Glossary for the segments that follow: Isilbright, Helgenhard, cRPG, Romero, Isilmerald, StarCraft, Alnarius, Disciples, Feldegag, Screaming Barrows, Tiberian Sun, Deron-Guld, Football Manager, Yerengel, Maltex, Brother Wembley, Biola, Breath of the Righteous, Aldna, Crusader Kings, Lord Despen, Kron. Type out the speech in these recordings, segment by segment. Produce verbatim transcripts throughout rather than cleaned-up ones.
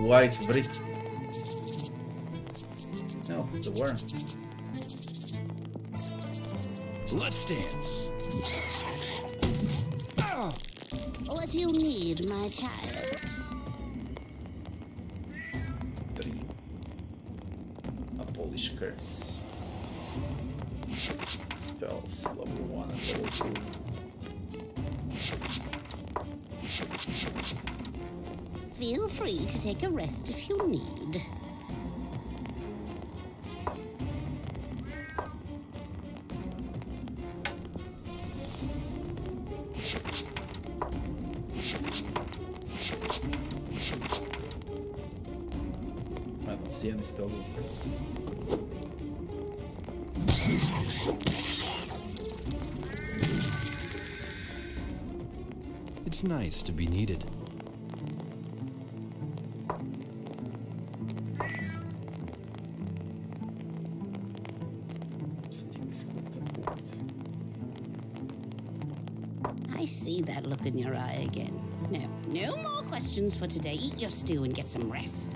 White Brit. No, the worm. Let's dance. What do you need, my child? Three. A Polish curse. Spells level one and level two. Feel free to take a rest if you need. I don't see any spells in here. It's nice to be needed. I see that look in your eye again. No, no more questions for today. Eat your stew and get some rest.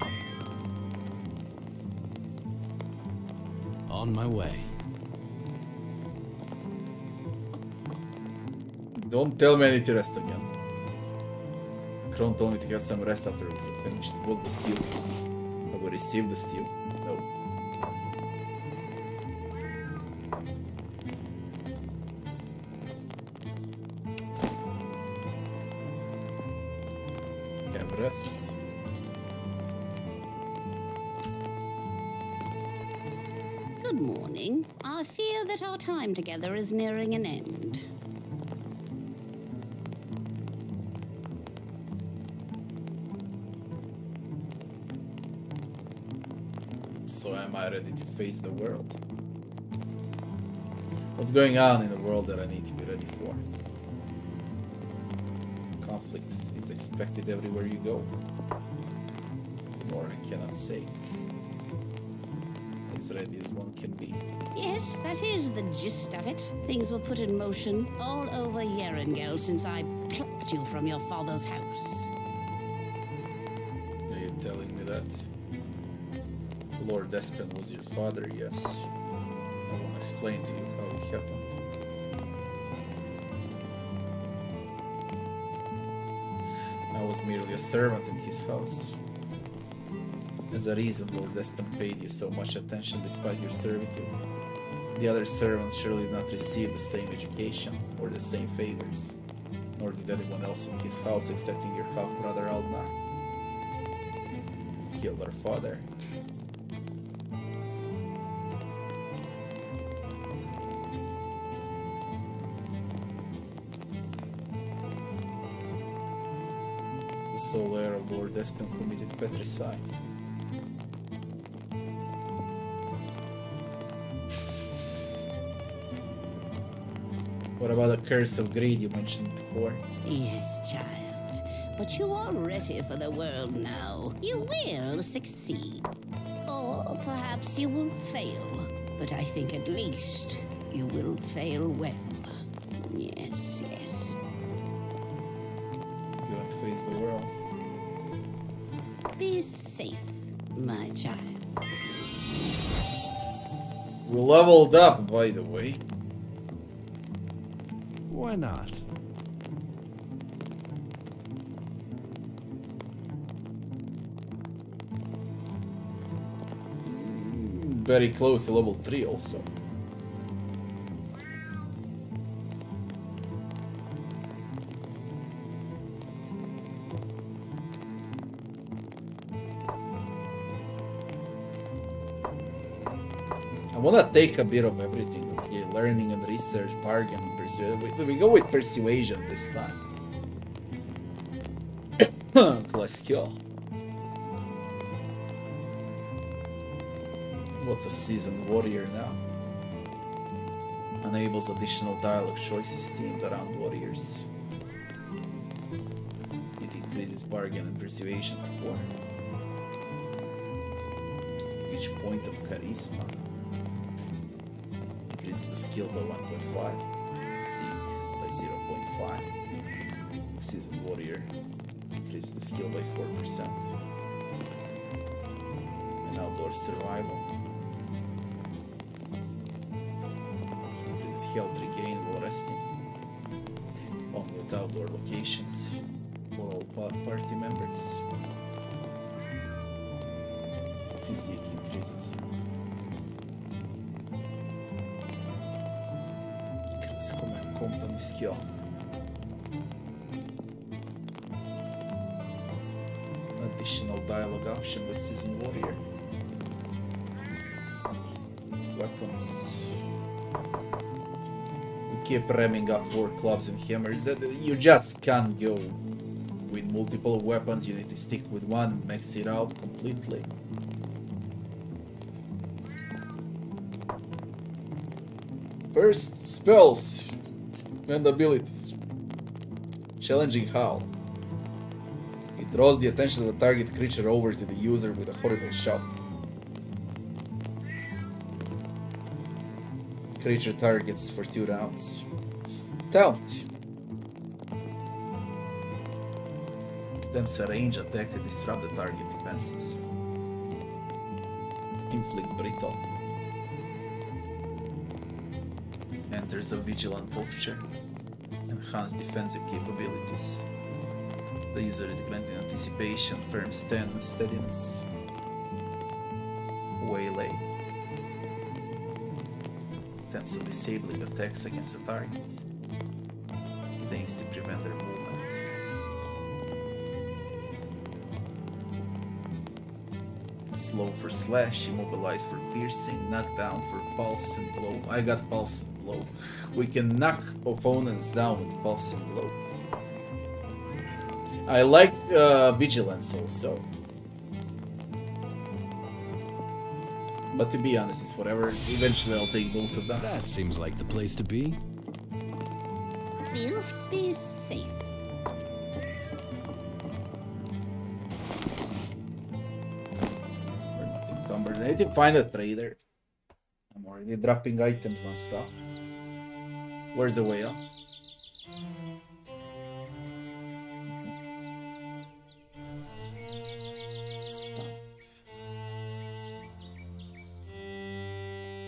On my way. Don't tell me I need to rest again. Kron told me to have some rest after we finished both the steel. I will receive the steel. No. Have rest. Good morning. I fear that our time together is nearing an end. Ready to face the world. What's going on in the world that I need to be ready for? Conflict is expected everywhere you go. More I cannot say. As ready as one can be. Yes, that is the gist of it. Things were put in motion all over Yerengel since I plucked you from your father's house. Are you telling me that? Lord Despen was your father, yes. I won't explain to you how it happened. I was merely a servant in his house. As a reason, Lord Despen paid you so much attention despite your servitude. The other servants surely did not receive the same education or the same favors, nor did anyone else in his house excepting your half-brother Aldna. He killed our father. The sole heir of Lord Despen committed patricide. What about the curse of greed you mentioned before? Yes, child. But you are ready for the world now. You will succeed. Or perhaps you will fail. But I think at least you will fail well. Yes, yes. Face the world. Be safe, my child. We leveled up, by the way. Why not? Very close to level three also. I wanna take a bit of everything, okay? Learning and research, bargain, persuasion. We, we go with persuasion this time. Classical. What's a seasoned warrior now? Enables additional dialogue choices themed around warriors. It increases bargain and persuasion score. Each point of charisma. Is the skill by one point five, Zeke by zero point five, Seasoned Warrior increase the skill by four percent. and outdoor survival. Hopefully this health regain while resting. Along with outdoor locations for all party members. Physique increases it. Increase command company skill. Additional dialogue option with seasoned warrior. Weapons. We keep ramming up war clubs and hammers. That you just can't go with multiple weapons. You need to stick with one, max it out completely. First, spells and abilities. Challenging howl. It draws the attention of the target creature over to the user with a horrible shout. Creature targets for two rounds. Taunt. Attempts a range attack to disrupt the target defenses. Inflict brittle. Enters a vigilant posture. Enhance defensive capabilities. The user is granted anticipation, firm stand, and steadiness. Waylay. Attempts at disabling attacks against a target. It aims to prevent their movement. Slow for slash, immobilize for piercing, knockdown for pulse and blow. I got pulse and blow. We can knock opponents down with pulse and blow. I like uh, vigilance also, but to be honest, it's whatever. Eventually, I'll take both of them. That seems like the place to be. We'll be safe. We're not encumbered. I need to find a trader. I'm already dropping items and stuff. Where's the whale?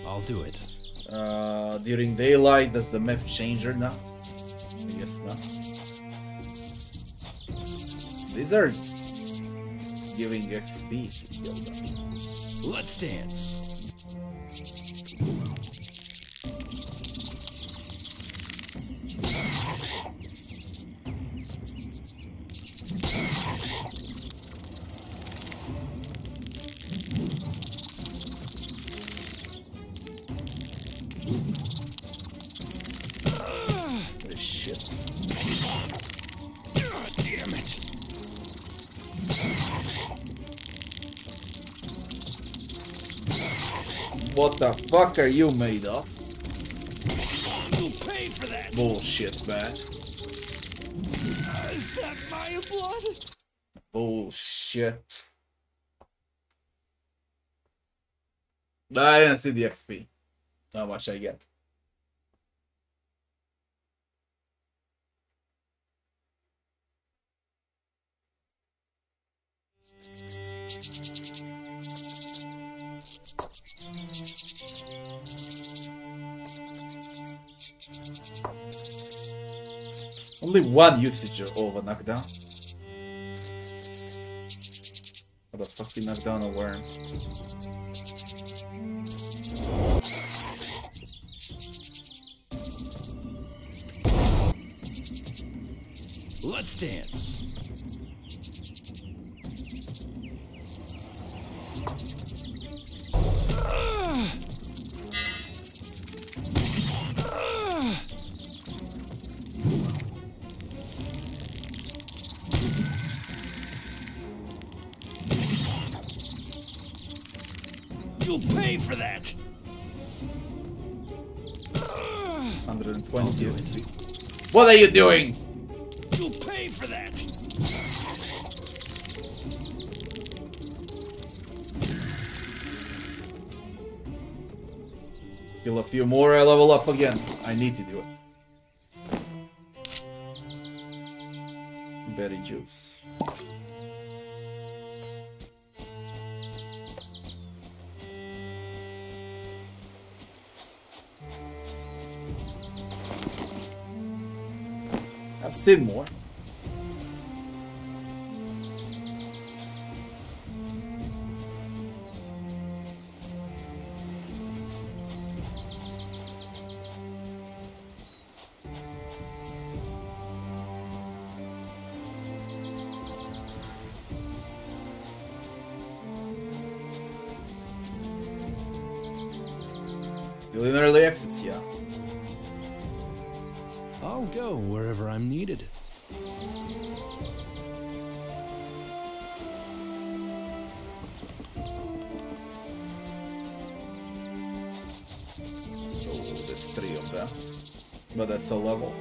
I'll do it. Uh, during daylight, does the map change or not? I guess not. These are giving X P. Let's dance. What the fuck are you made of? You'll pay for that. Bullshit, man. Uh, is that my blood? Bullshit. I didn't see the X P. How much I get. Only one usage of a knockdown. How the fuck you knock down a worm? Let's dance. For that one hundred twenty X P. What are you doing? You'll pay for that. Kill a few more, I level up again. I need to do it. Berry juice. have Sidmore. Still in early access, yeah. I'll go wherever I'm needed. So there's three of them, but that's a level.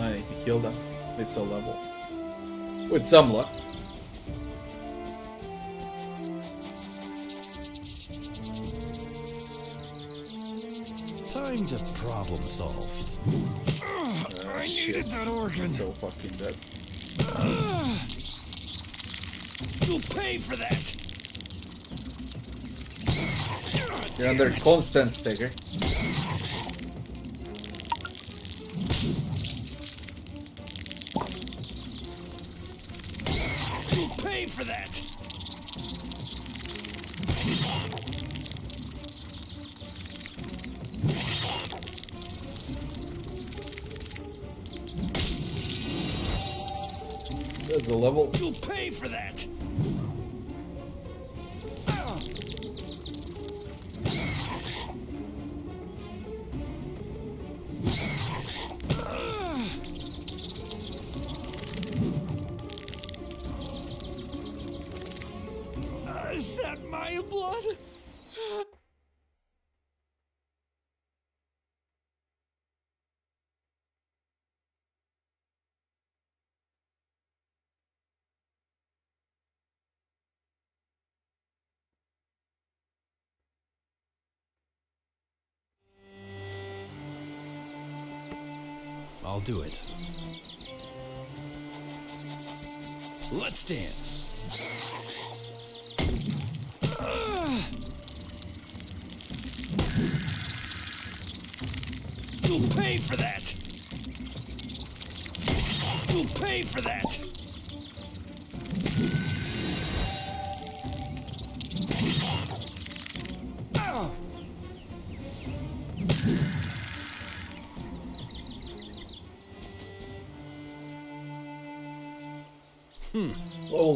I need to kill them. It's a level. With some luck. Time to problem solve. Uh, oh, I shit. needed that organ. So fucking dead. Uh, You'll pay for that. Oh, You're under it. constant sticker. You'll pay for that. The level. You'll pay for that. Uh. Uh. Uh, is that Maya blood? I'll do it. Let's dance. Uh, you'll pay for that. You'll pay for that.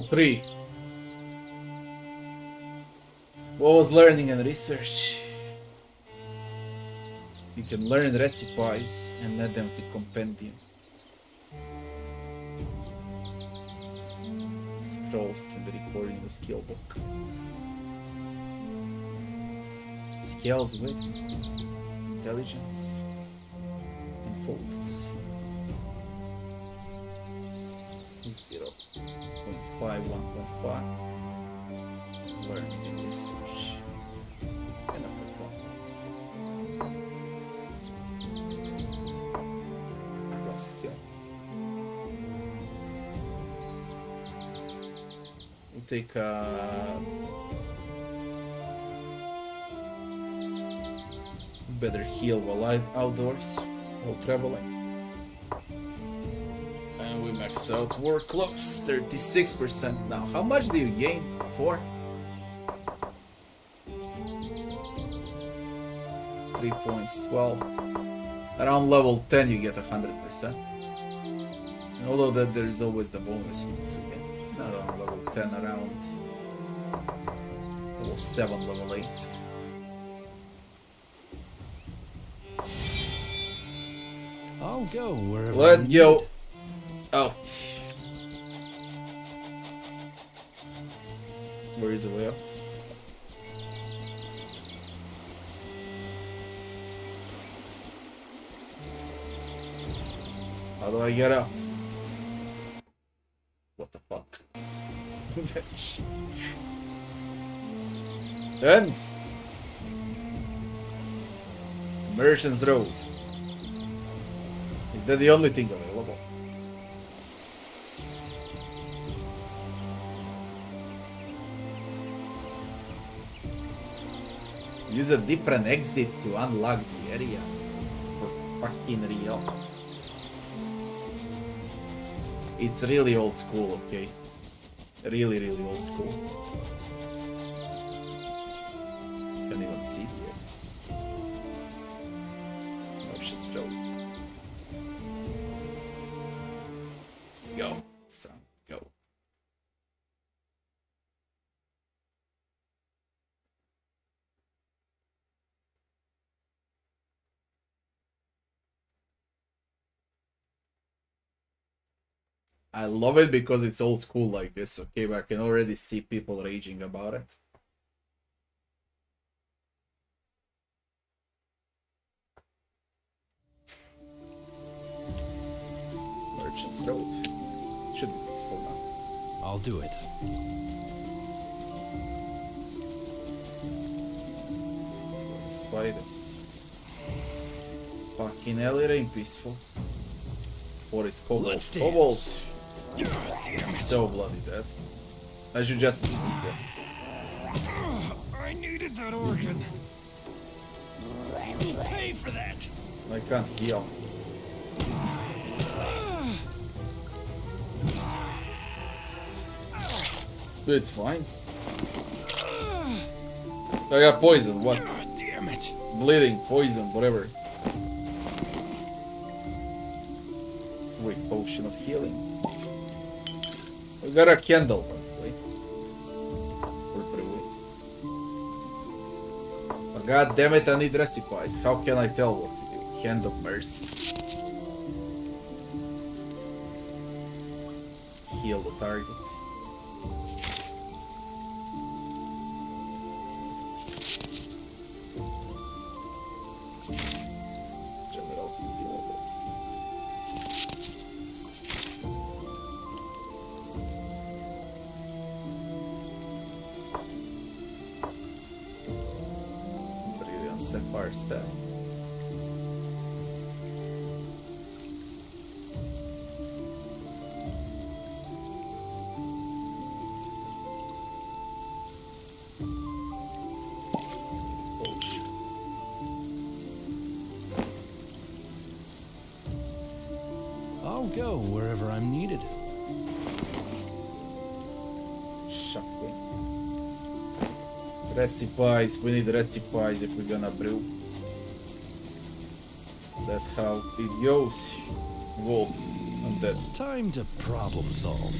Three. What was learning and research? You can learn recipes and add them to compendium. Scrolls can be recorded in the skill book. Skills with intelligence and focus. zero point five, one point five, learning and research, and up at one point two. Raw skill. We'll take a better heal while outdoors, while traveling. Out war close thirty-six percent now. How much do you gain for? Three points, twelve. Around level ten, you get a hundred percent. Although that there is always the bonus you also get. Not around level ten, around level seven, level eight. I'll go wherever. Let's go. Out. Where is the way out? How do I get out? What the fuck? And Merchant's Road. Is that the only thing available? Use a different exit to unlock the area. For fucking real. It's really old school, okay? Really, really old school. Can't even see the exit. Oh shit, still. Go, son, go. I love it because it's old school like this, okay, but I can already see people raging about it. Merchant's Road. Should be possible now. I'll do it. Spiders. Fucking hell, it ain't peaceful. What is kobolds? Kobolds! I'm so bloody dead. I should just eat this. I needed that organ. I will pay for that. I can't heal. It's fine. I got poisoned, what? Oh, damn it. Bleeding, poison, whatever. Wait, potion of healing. I got a candle, by the way. Put it away. But god damn it, I need recipes. How can I tell what to do? Hand of mercy. Heal the target. Recipes, we need recipes if we're gonna brew. That's how it goes. Whoa, I'm dead. Time to problem solve.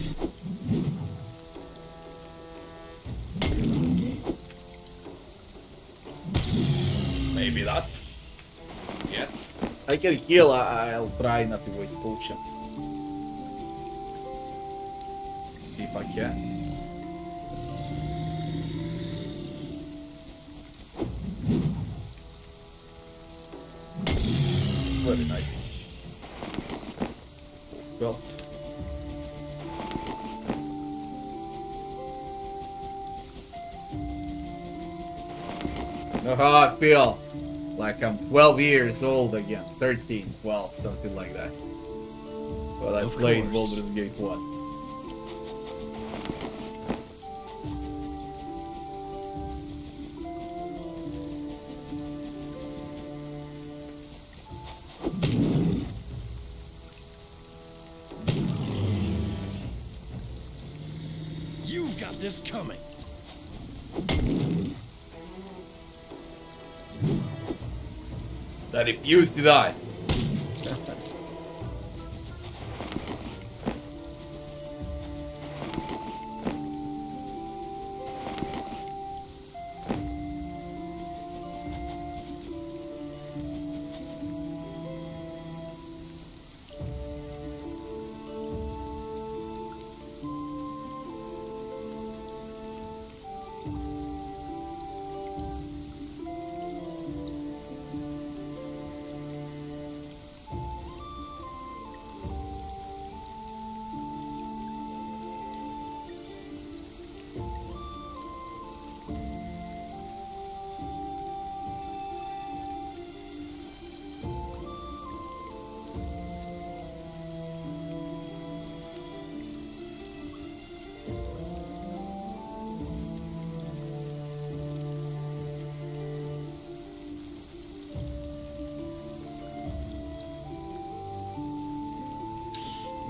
Maybe not. Yet. I can heal, I I'll try not to waste potions. If I can. Very nice. Belt. Aha, I feel like I'm twelve years old again. thirteen, twelve, something like that. But I played Baldur's Gate one. Is coming. I refuse to die.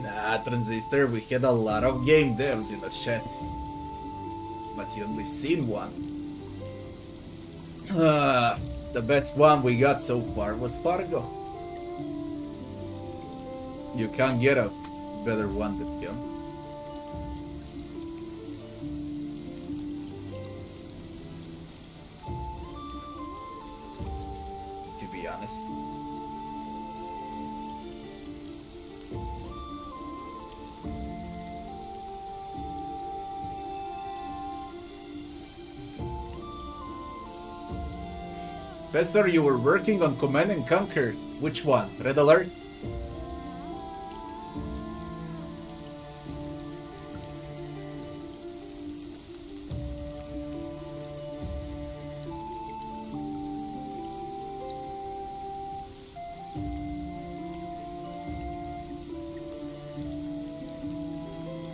Nah, Transistor, we had a lot of game devs in the chat. But you only seen one. Uh, the best one we got so far was Fargo. You can't get a better one than him. To be honest. Bester, you were working on Command and Conquer. Which one? Red Alert?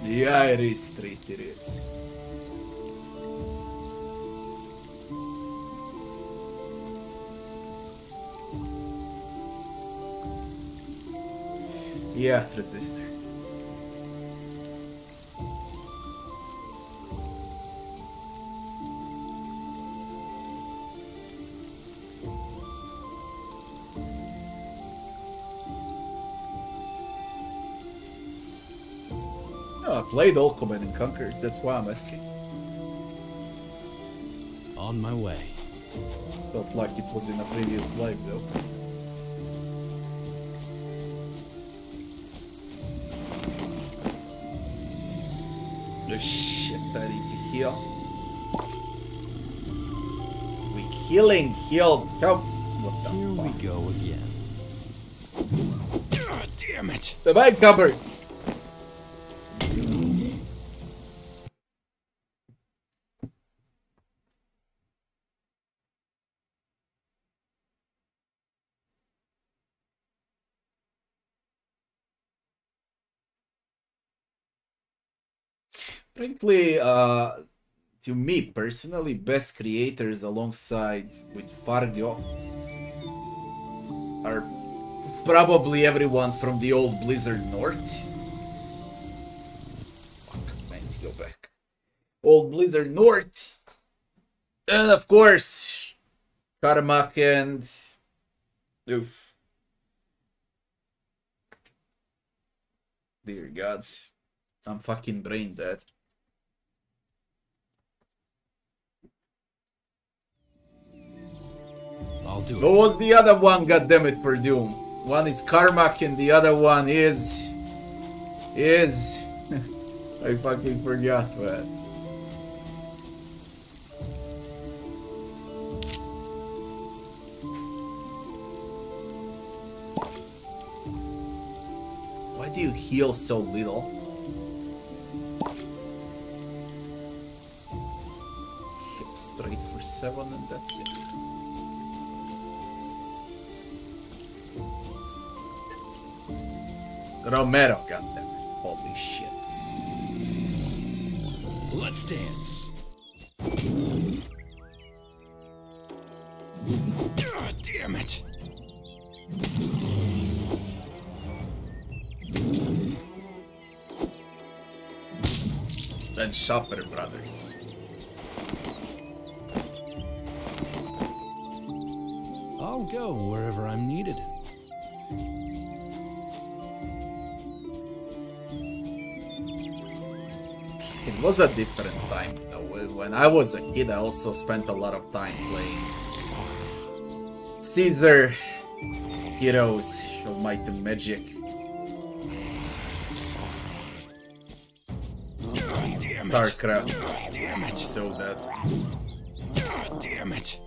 Yeah, it is street, it is. Yeah, Transistor. No, I played all Command and Conquers, that's why I'm asking. On my way. Felt like it was in a previous life though. Shit, I need to heal. We healing heals. Come. What the Here fuck? we go again. God damn it! The bag cupboard. Frankly, uh, to me personally, best creators alongside with Fargo are probably everyone from the old Blizzard North. Fuck, I need to go back. Old Blizzard North. And of course, Karmak and... Oof. Dear God, I'm fucking brain dead. I'll do it. What was the other one, goddammit, for Doom? One is Karmak and the other one is... Is... I fucking forgot, man. Why do you heal so little? Hit straight for seven and that's it. Romero, goddamn it. Holy shit. Let's dance. God damn it. Then Shopper Brothers. I'll go wherever I'm needed. It was a different time. When I was a kid, I also spent a lot of time playing Caesar, Heroes of Might and Magic. God damn StarCraft. God damn it. So that. God damn it.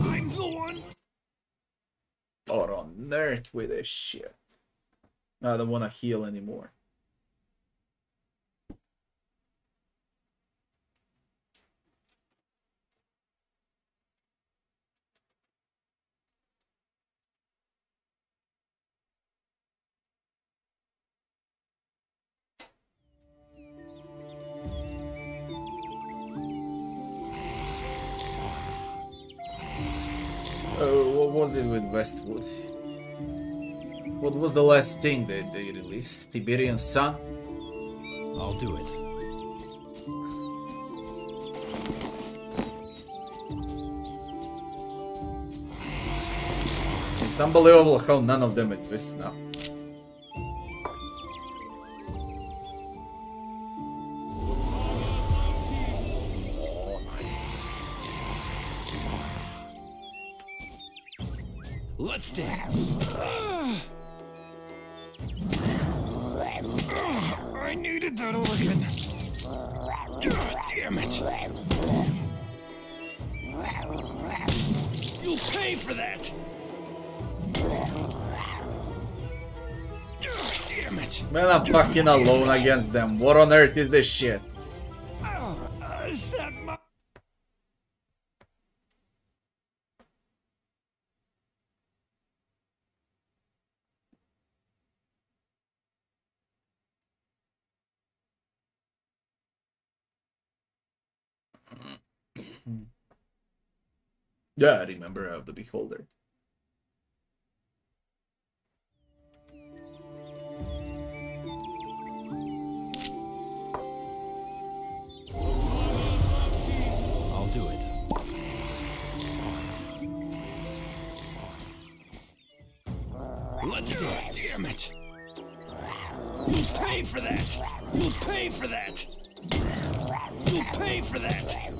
I'm the one. Or on nerd with this shit. I don't wanna heal anymore. Uh, what was it with Westwood? What was the last thing that they released? Tiberian Sun? I'll do it. It's unbelievable how none of them exist now. Let's dance. I needed that organ. God damn it. You'll pay for that. God damn it. Man, I'm fucking alone against them. What on earth is this shit? Yeah, I remember of the Beholder. I'll do it. Let's do it. Damn it! We'll pay for that. We'll pay for that. We'll pay for that.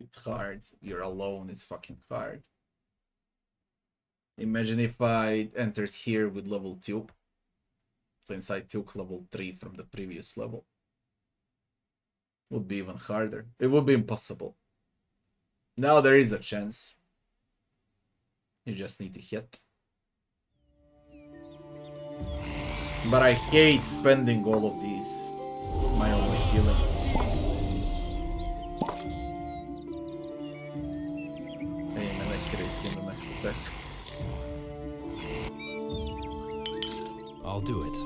It's hard. You're alone. It's fucking hard. Imagine if I entered here with level two, since I took level three from the previous level. Would be even harder. It would be impossible. Now there is a chance. You just need to hit. But I hate spending all of these. My only healing. Hey, man, I can't see the next attack. I'll do it.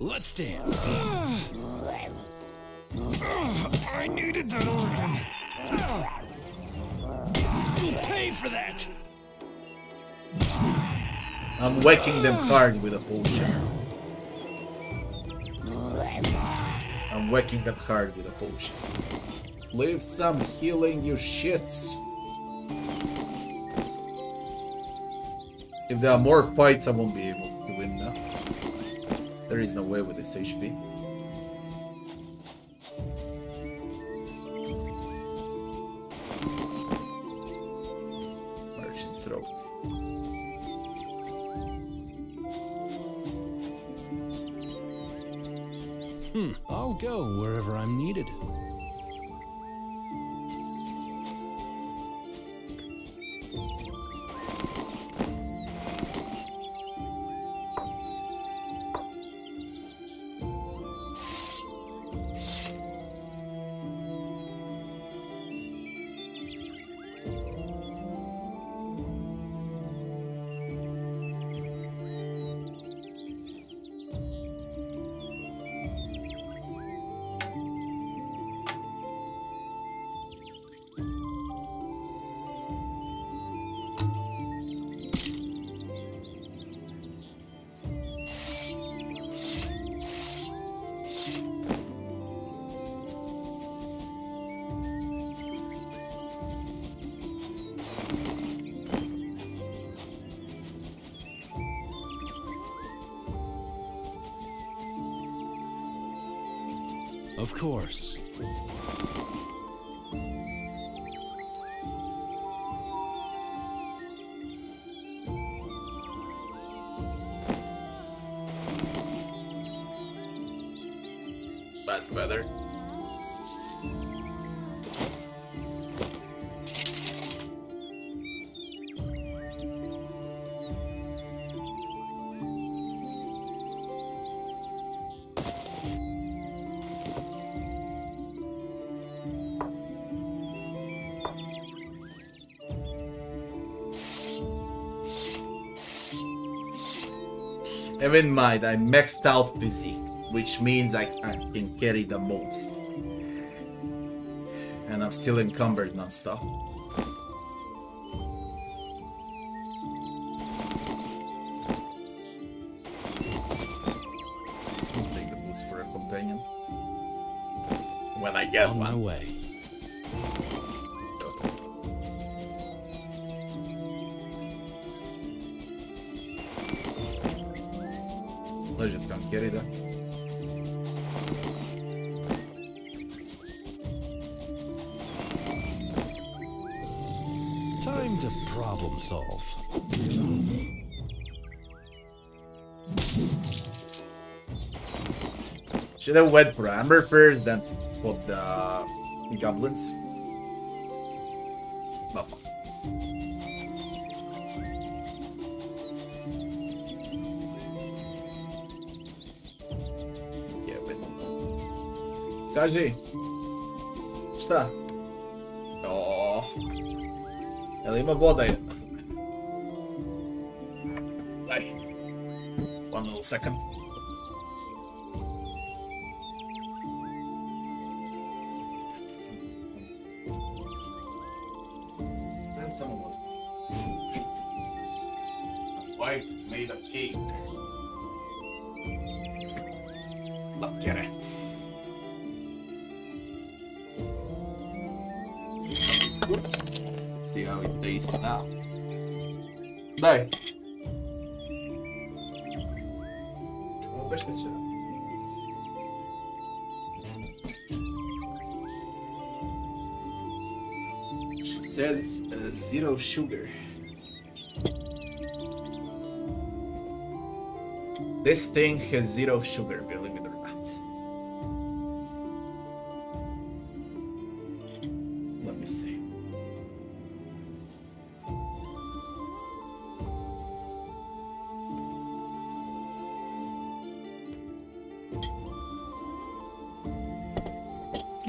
Let's dance. I needed that organ. You'll pay for that. I'm whacking them hard with a potion. I'm whacking them hard with a potion. Leave some healing, you shits. If there are more fights, I won't be able to win now. There is no way with this H P. Merchant's Road. Hmm, I'll go wherever I'm needed. Of course. That's better. Never mind, I maxed out physique. which means I, I can carry the most. And I'm still encumbered non-stop. I'll take the boots for a companion. When I get on one. my way. I just can't carry that. Time to problem solve. Should have went for Amber first, then for the goblins. Kaži, šta? Oooo, jel ima voda jedna za mene? Daj, one little second. Daj samo vodu. A wife made a cake. Look at it. See how it tastes now. Daj! She says uh, zero sugar. This thing has zero sugar, believe it or not. Let me see.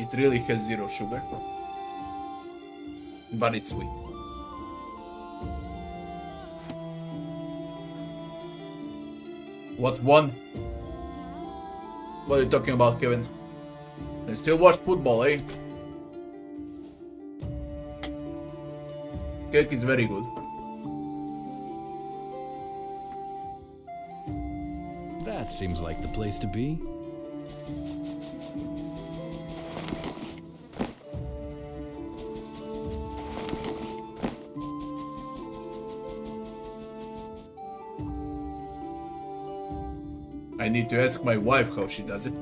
It really has zero sugar, but it's sweet. What one? What are you talking about, Kevin? They still watch football, eh? Cake is very good. That seems like the place to be. I need to ask my wife how she does it.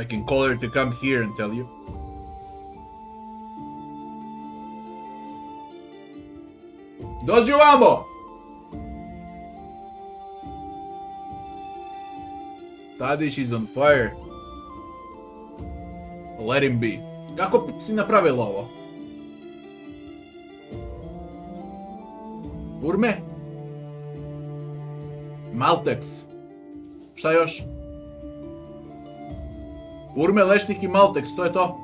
I can call her to come here and tell you. Dove vamo? Tadić is on fire. Let him be. Kako si napravila ovo? Urme? Maltex. Šta još? Urme, lešnik I Maltex, to je to.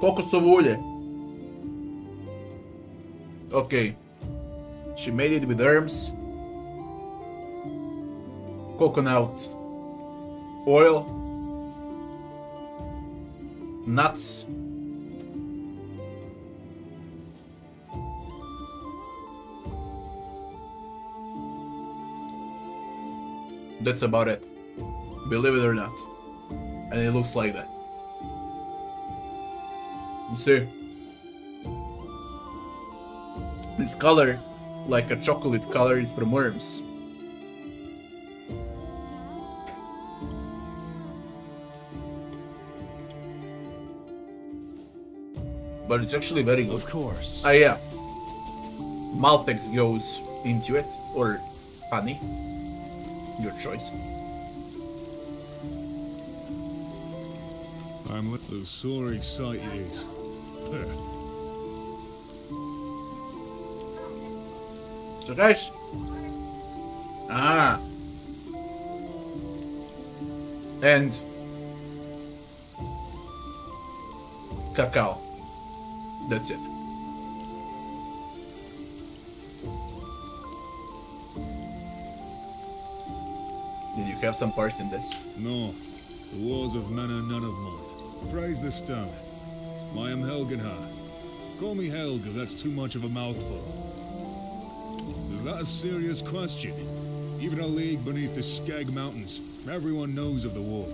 Kokosovo ulje. Ok. She made it with herbs. Coconut oil. Nuts. That's about it, believe it or not, and it looks like that. You see, this color, like a chocolate color, is from worms. But it's actually very good. Of course. Ah yeah, Maltex goes into it, or honey. Your choice. I'm with the sorry sight it is. So guys, ah, and cacao. That's it. Did you have some part in this? No. The wars of men are none of mine. Praise the star. I am Helgenhard. Call me Helg if that's too much of a mouthful. Is that a serious question? Even a league beneath the Skag Mountains, everyone knows of the war.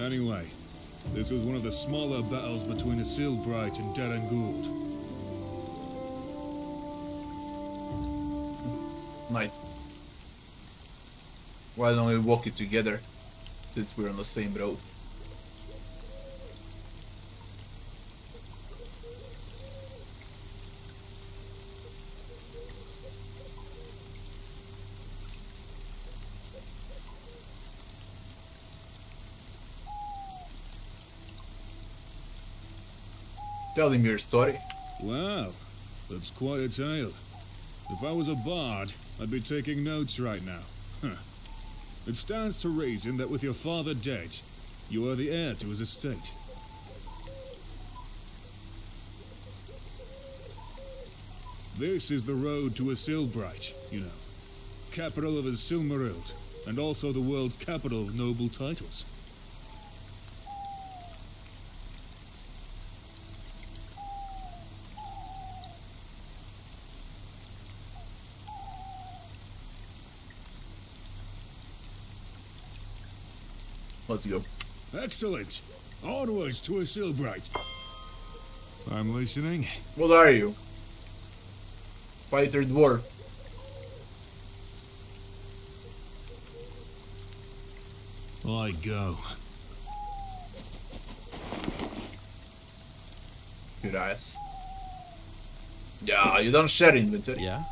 Anyway, this was one of the smaller battles between Isilbright and Deron-Guld. Might. Why don't we walk it together, since we're on the same road? Tell him your story. Wow, that's quite a tale. If I was a bard, I'd be taking notes right now. Huh. It stands to reason that with your father dead, you are the heir to his estate. This is the road to Isilbright, you know. Capital of Isilmerald, and also the world capital of noble titles. Let's go. Excellent. Onwards to Isilbright. I'm listening. What are you? Fighter dwarf. I go. Good eyes. Yeah, you don't share inventory. Yeah.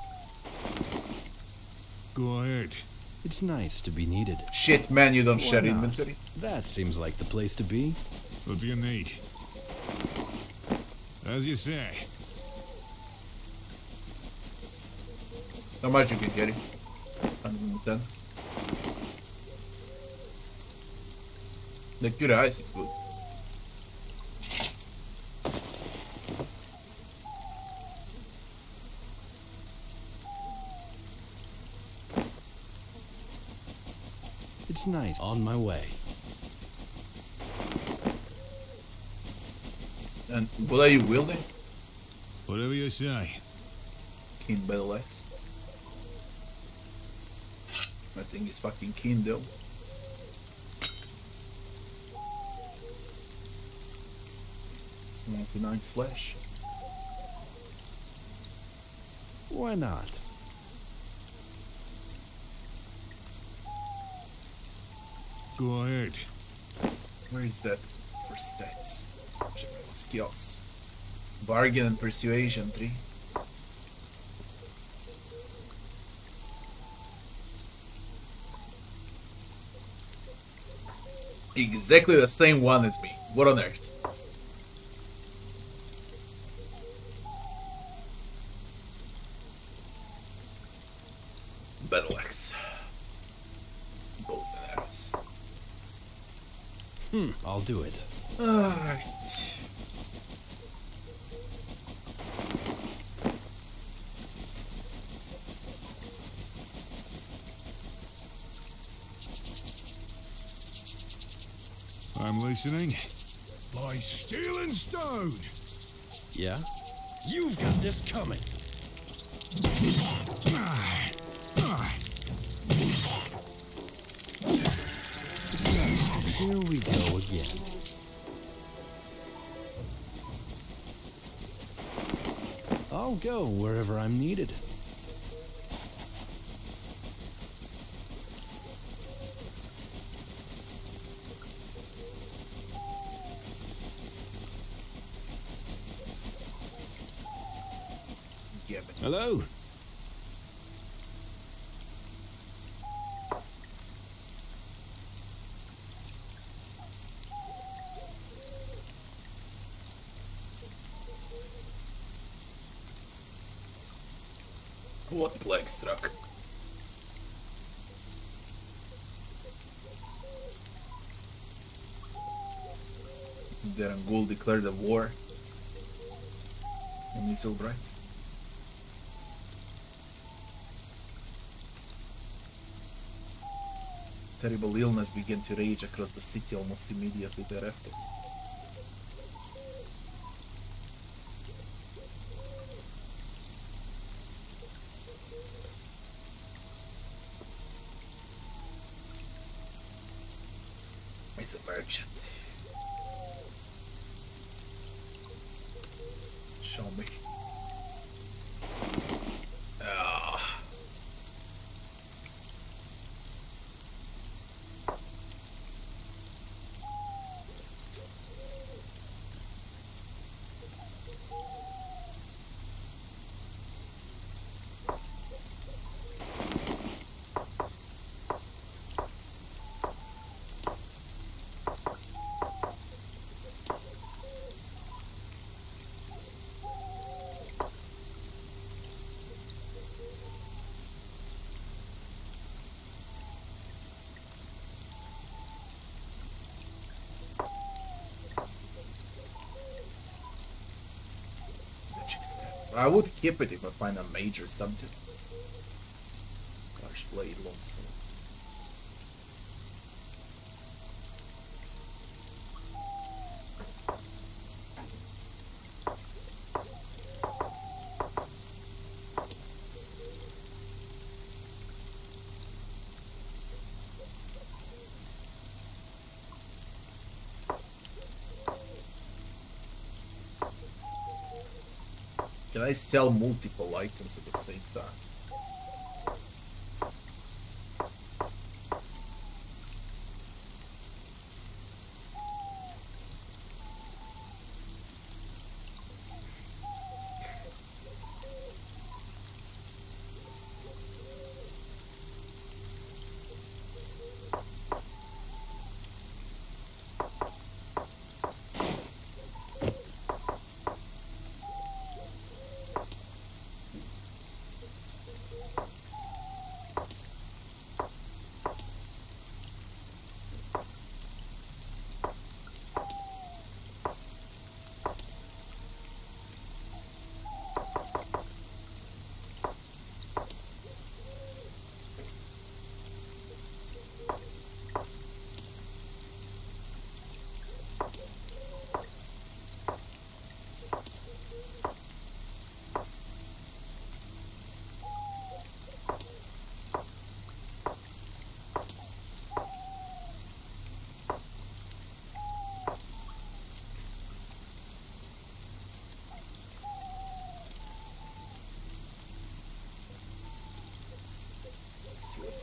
Go ahead. It's nice to be needed. Shit, man, you don't share inventory. That seems like the place to be. What do you need? As you say. How much you can get it? one hundred ten. The cure ice is good. It's nice. On my way. And what are you wielding? Whatever you say. Keen battle axe. I think it's fucking keen though. ninety-nine slash. Why not? Go ahead. Where is that for stats? General skills. Bargain and persuasion three. Exactly the same one as me. What on earth? Battle axe. Bows and arrows. Hmm, I'll do it. Alright. I'm listening. By steel and stone! Yeah? You've got this coming! Here we go again. I'll go wherever I'm needed. Hello. What plague struck? Deron-Guld declared a war on Isilbright. Terrible illness began to rage across the city almost immediately thereafter. It's a merchant. Show me. Oh. I would keep it if I find a major subject. Gosh, blade longsword. Can I sell multiple items at the same time?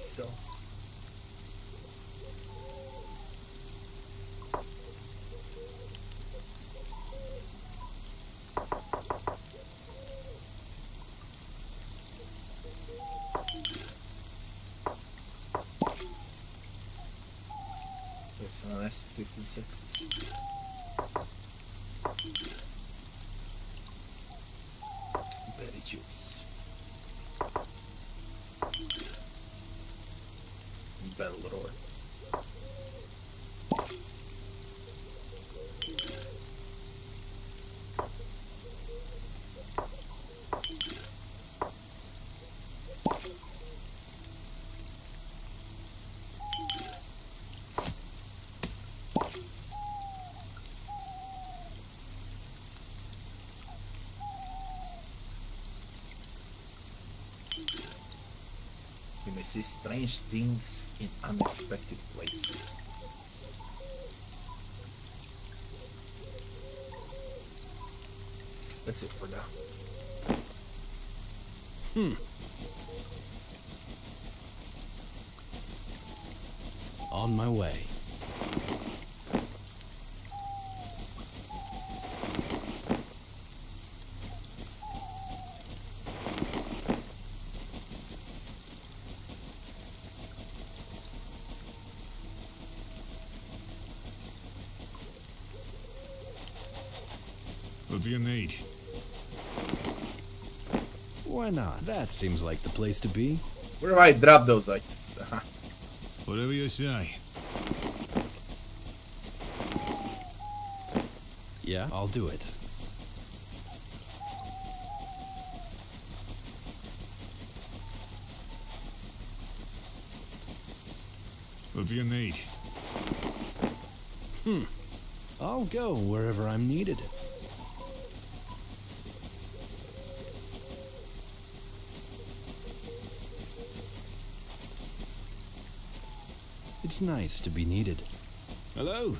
Sells. That's an last fifteen seconds. Berry juice. Battle roar. You may see strange things in unexpected places. That's it for now. Hmm. On my way. Do you need? Why not? That seems like the place to be. Where do I drop those items? Whatever you say. Yeah? I'll do it. What do you need? Hmm. I'll go wherever I'm needed. It's nice to be needed. Hello?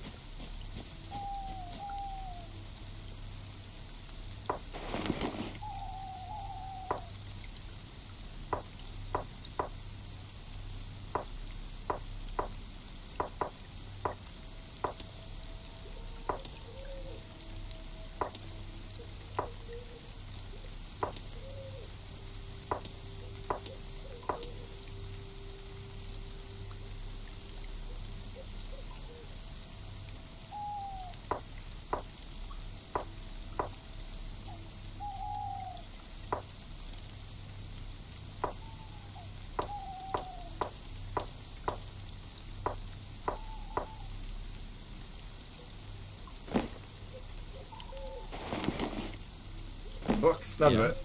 Books, that's yeah. Right.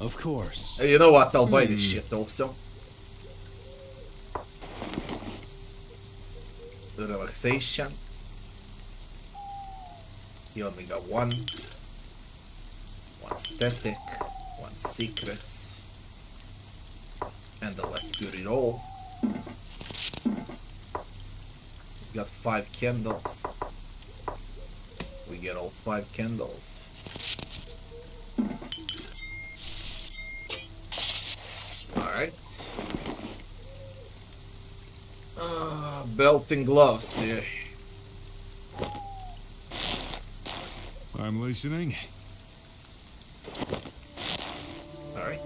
Of course. You know what? I'll buy hmm. this shit also. The relaxation. You only got one. One static, one secrets, and the less good it all. He's got five candles. We get all five candles. Belt and gloves here. I'm listening. All right.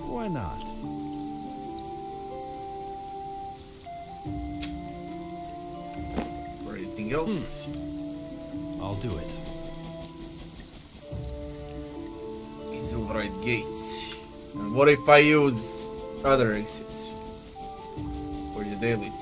Why not? For anything else, hmm. I'll do it. Isilbright gates. And what if I use other exits for the daily?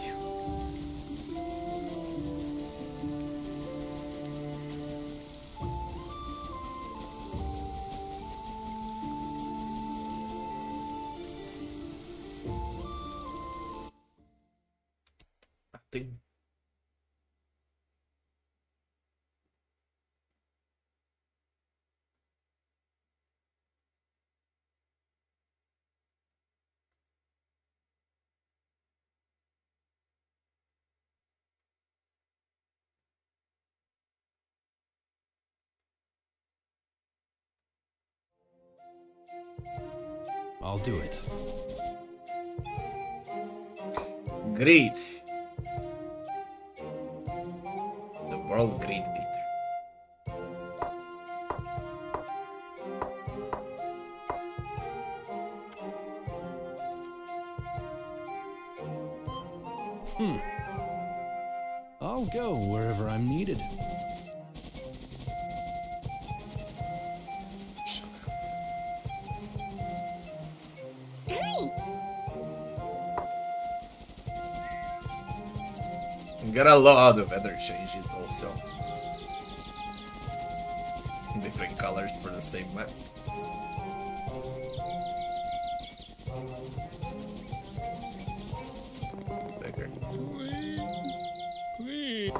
I'll do it. Greed. The world greed eater. Hmm. I'll go wherever I'm needed. Got a lot of weather changes also. Different colors for the same map. Bigger. Please, please.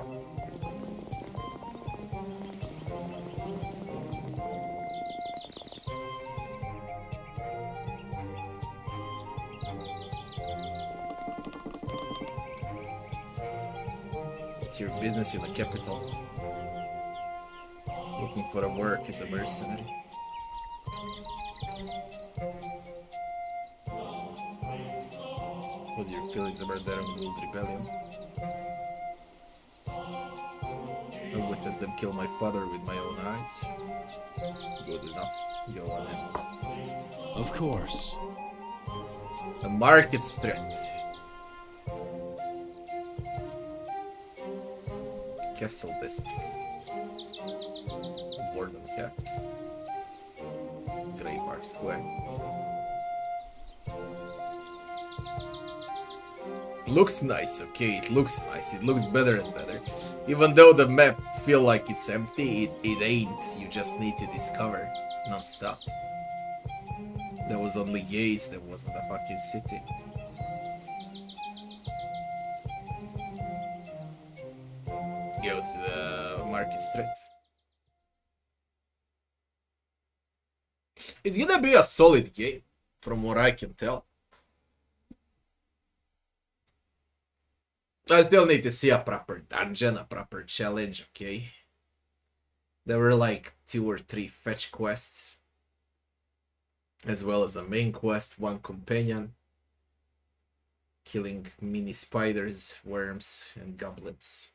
Your business in the capital. Looking for a work as a mercenary. What are your feelings about the Deron-Guld rebellion? I witnessed them kill my father with my own eyes. Good enough, go on in. Of course. A market threat. Castle District. Warden Heft. Greymark Square. looks nice, okay, it looks nice, it looks better and better. Even though the map feel like it's empty, it, it ain't, you just need to discover non-stop. There was only gates, there wasn't a fucking city. Go to the market street. It's gonna be a solid game, from what I can tell. I still need to see a proper dungeon, a proper challenge, okay? There were like two or three fetch quests, as well as a main quest, one companion, killing mini spiders, worms, and goblins.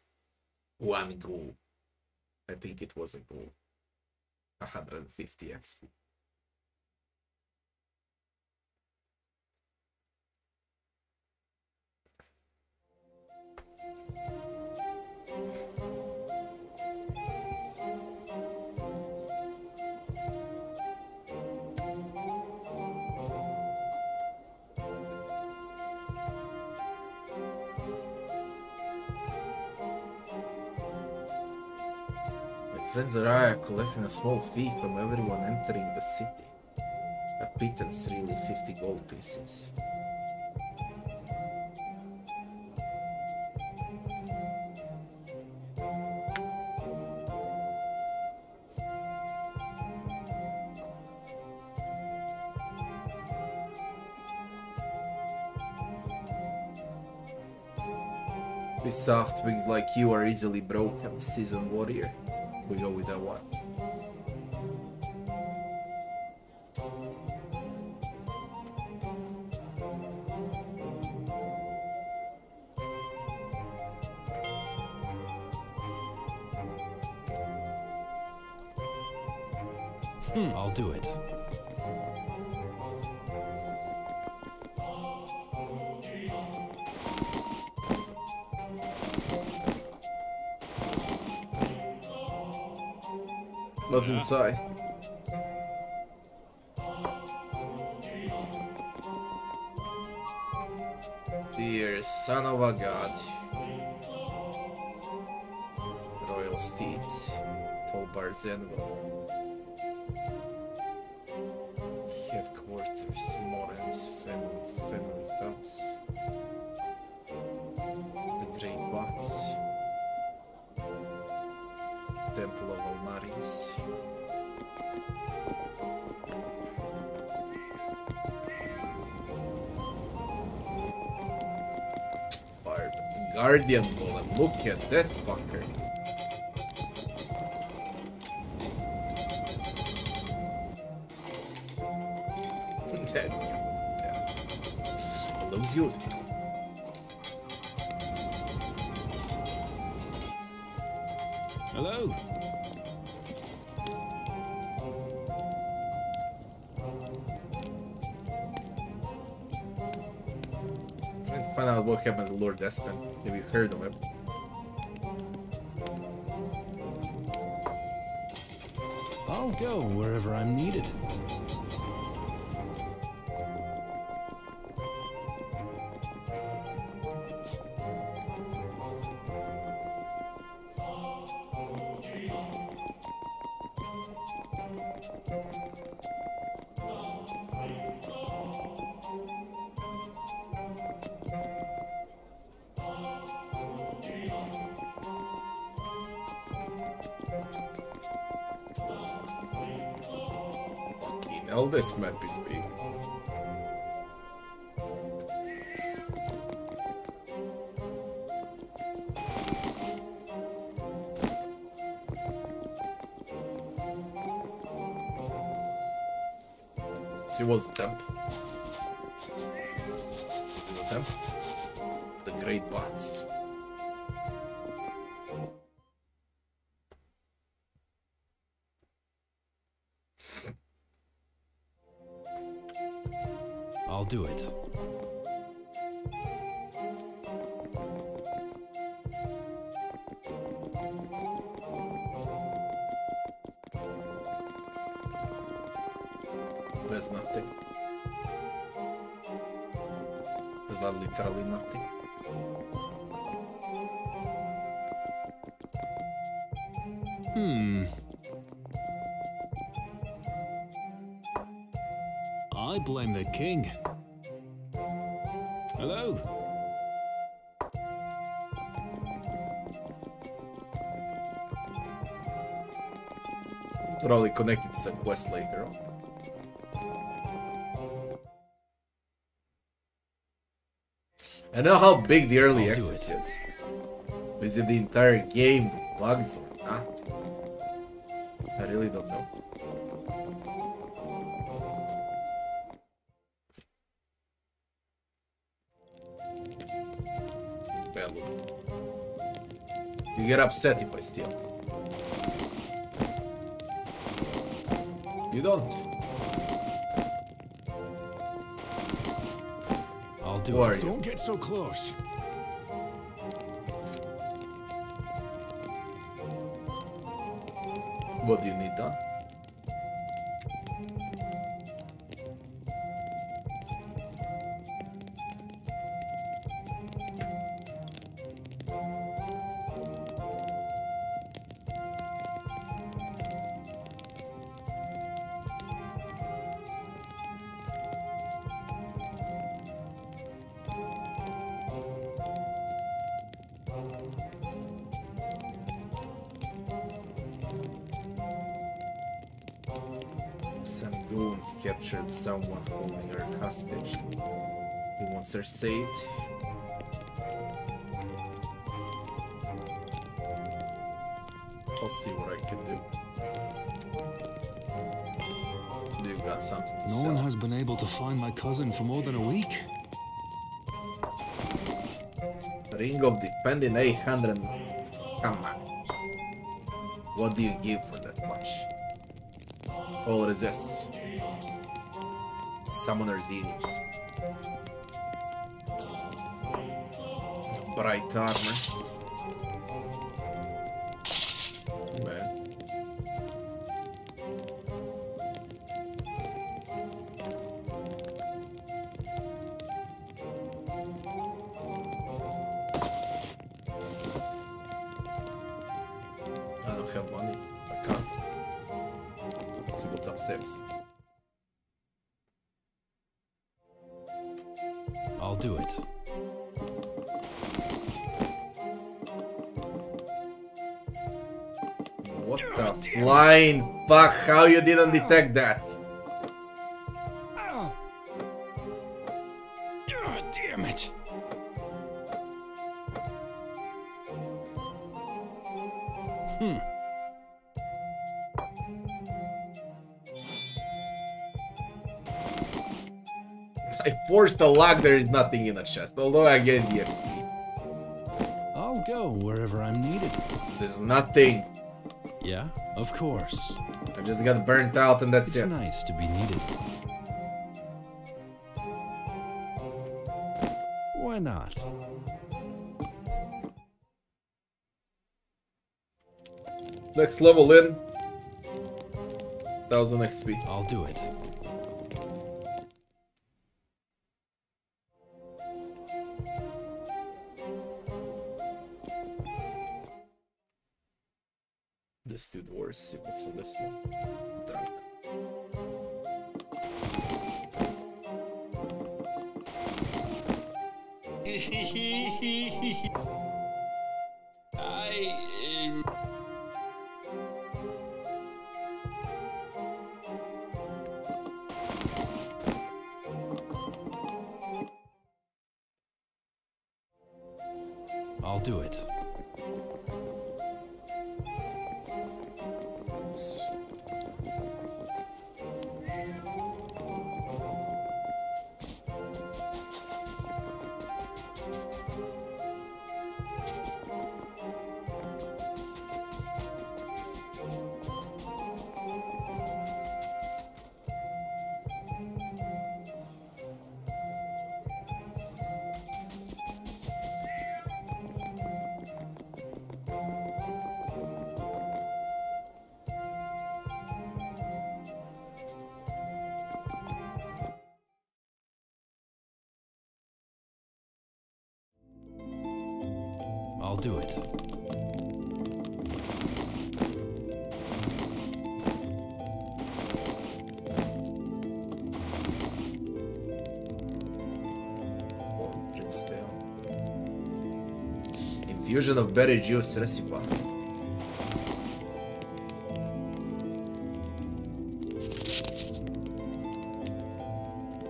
One ghoul. I think it was a ghoul. one hundred fifty X P. Friends are collecting a small fee from everyone entering the city. A pittance, really, fifty gold pieces. These soft wings like you are easily broken, seasoned warrior. We go with that one. Hmm, I'll do it. Nothing inside. Dear son of a god. Royal steeds. Tolbar's envoy. Headquarters. Moran's family, family house. The great bots. Temple of Alnarius. Fire the Guardian Golem, look at that fucker. Damn, damn. It looks good. Hello. Find out what happened to Lord Despen. Have you heard of him? I'll go wherever I'm needed. Oh, this map is big. See, what's the temple? Is it the temple? The great bots. Do it. There's nothing. There's not literally nothing. Hmm. I blame the king. Hello? Probably connected to some quest later on. I know how big the early I'll access is. Is it the entire game with bugs or not? I really don't know. Belly. You get upset if I steal. You don't. I'll do it. Don't get so close. What do you need done? Captured someone holding her hostage. He wants her saved. I'll see what I can do. Do you got something to say? No one has been able to find my cousin for more than a week. Ring of Defending eight hundred. Come on. What do you give for that much? All resist. Summoner's Edict. Bright armor. Man. I don't have money. I can't. So what's upstairs? Do it. What the flying fuck? How you didn't detect that? Oh, damn it. Hmm. I forced the lock, there is nothing in the chest, although I get the X P. I'll go wherever I'm needed. There's nothing. Yeah, of course. I just got burnt out and that's it. It's nice to be needed. Why not? Next level in. one thousand X P. I'll do it. Let's do the worst. See what's on this one. Drunk. I um... I'll do it. I'll do it. Fusion of berry juice recipe.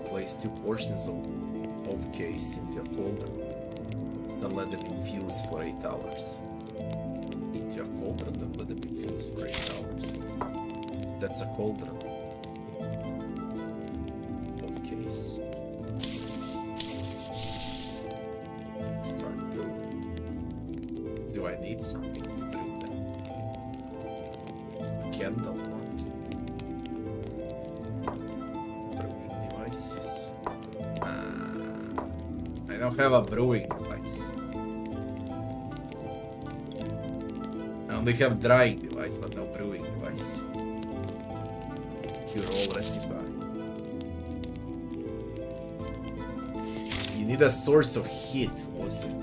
Place two portions of, of case into your cauldron, then let them infuse for eight hours. Into your cauldron, then let them infuse for eight hours. That's a cauldron of case. Need something to brew them. A candle, what? Brewing devices. Uh, I don't have a brewing device. I only have drying device, but no brewing device. Cure all recipe. You need a source of heat, was it?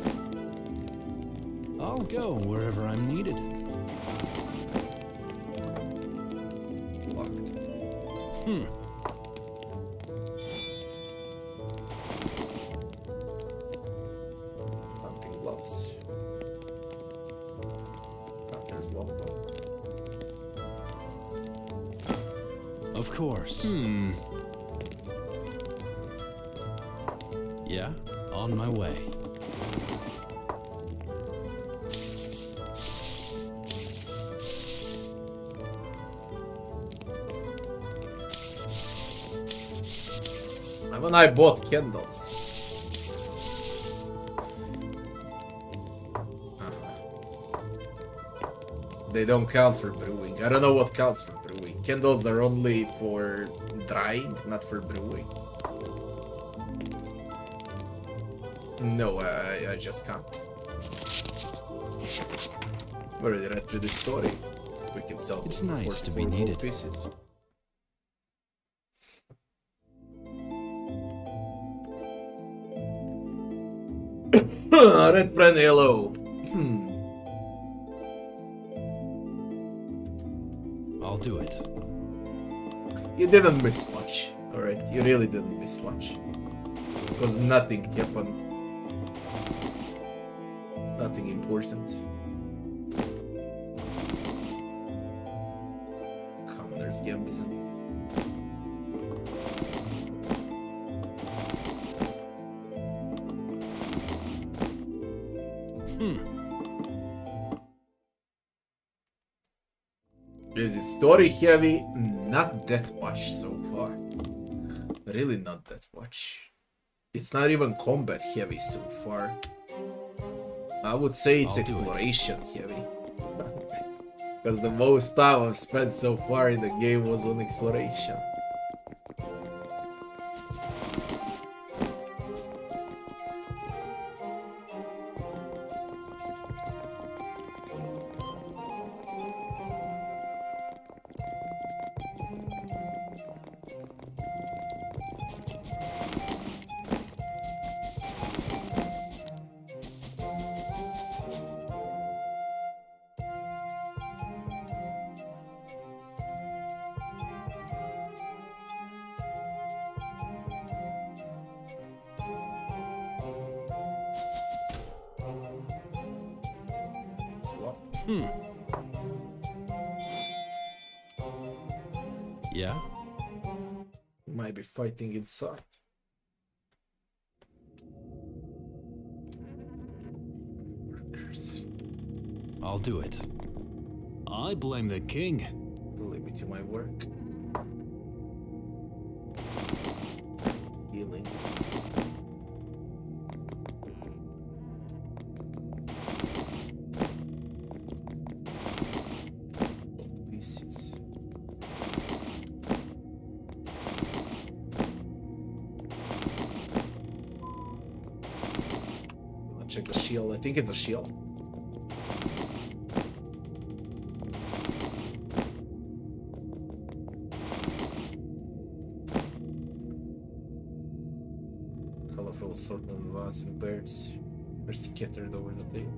I'll go wherever I'm needed. Locked. Hmm. Hunting gloves. Hunter's longbow. Of course. Hmm. Yeah, on my way. When I bought candles. Uh-huh. They don't count for brewing. I don't know what counts for brewing. Candles are only for drying, not for brewing. No, I, I just can't. We're already read through this story. We can sell it's nice to be needed pieces. Red brand yellow. Hmm. I'll do it. You didn't miss much. Alright, you really didn't miss much. Because nothing happened. Nothing important. Commoner's Gambison. Is it story heavy? Not that much so far. Really not that much. It's not even combat heavy so far. I would say it's I'll exploration it. heavy. Because the most time I've spent so far in the game was on exploration. Inside. Workers. I'll do it. I blame the king. Leave me to my work. Healing. I think it's a shield. Colorful assortment of vases and bears are scattered over the table.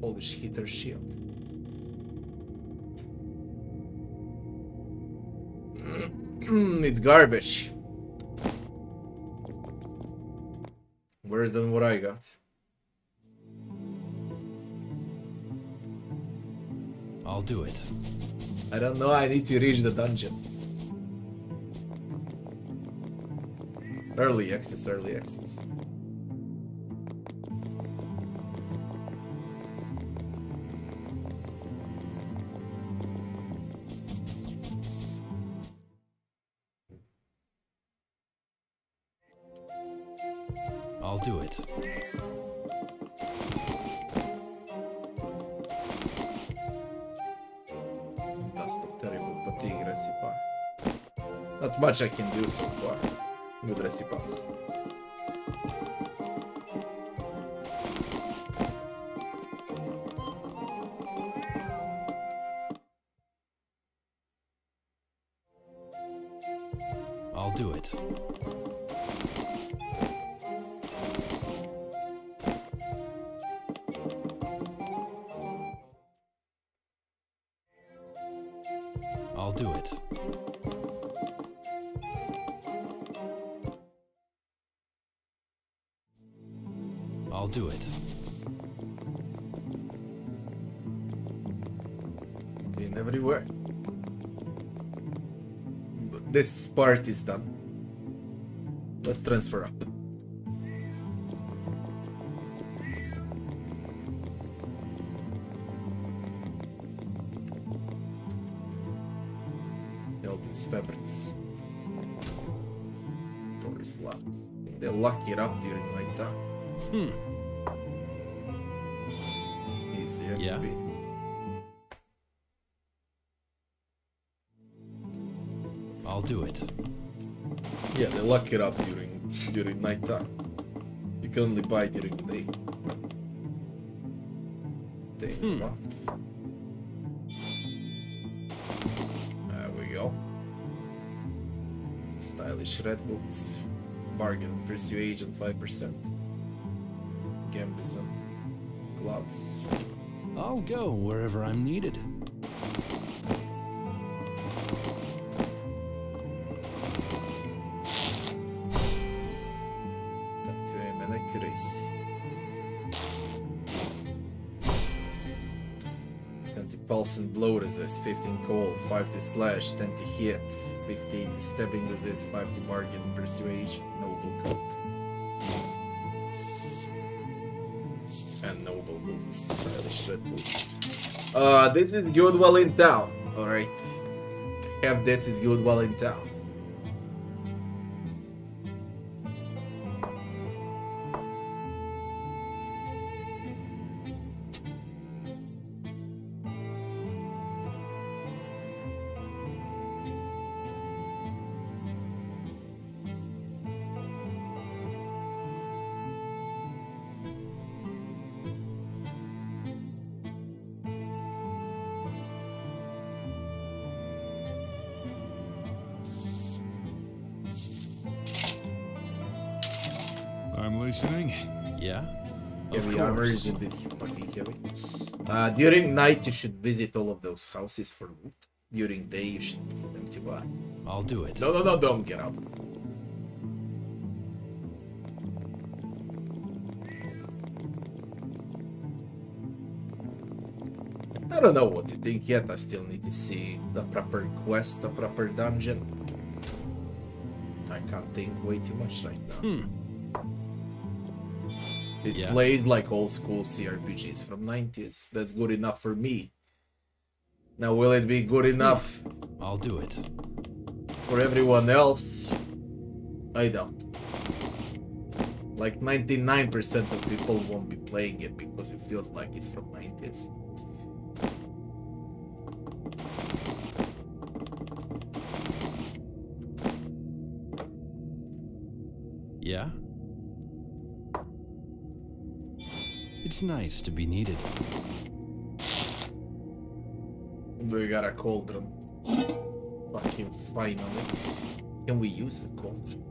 Polish hitter's shield. Mm, it's garbage. Worse than what I got. I'll do it. I don't know, I need to reach the dungeon. Early access, early access. I'll do it. Dust of terrible fatigue recipe. Not much I can do so far. Good recipes. I'll do it. I'll do it. I'll do it. In everywhere. This part is done. Let's transfer up. All these fabrics. Door is locked. They lock it up during my time. Hmm. Yeah. Speed. I'll do it. Yeah, they lock it up during during night time. You can only buy during the day. Day hmm. locked. There we go. Stylish red boots. Bargain, persuasion five percent. Gambism. Gloves. I'll go wherever I'm needed. twenty pulse and blow resist, fifteen cold, five to slash, ten to hit, fifteen to stabbing resist, five to bargain, persuasion, noble coat. And noble boots, stylish red boots. Uh, this is good while in town. Alright. Have this is good while in town. Uh, during night you should visit all of those houses for loot. During day you should visit them to buy. I'll do it. No, no, no, don't get out. I don't know what to think yet. I still need to see the proper quest, the proper dungeon. I can't think way too much right now. Hmm. It yeah. plays like old school C R P Gs from nineties. That's good enough for me. Now, will it be good enough? I'll do it. For everyone else, I doubt. Like ninety-nine percent of people won't be playing it because it feels like it's from nineties. Yeah. It's nice to be needed. We got a cauldron. Fucking finally. Can we use the cauldron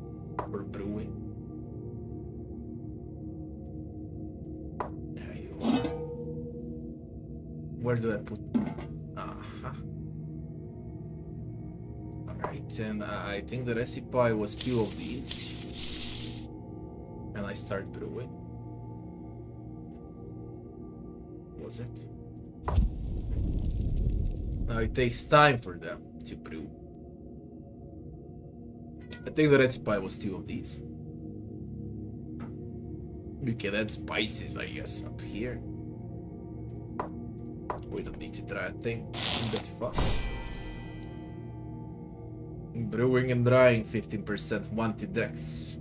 for brewing? There you are. Where do I put? Aha. Uh-huh. Alright, and I think the recipe was two of these. And I start brewing. Was it? Now it takes time for them to brew. I think the recipe was two of these. Okay, that's spices, I guess, up here. We don't need to try a thing. Fuck. Brewing and drying, fifteen percent multi-dex.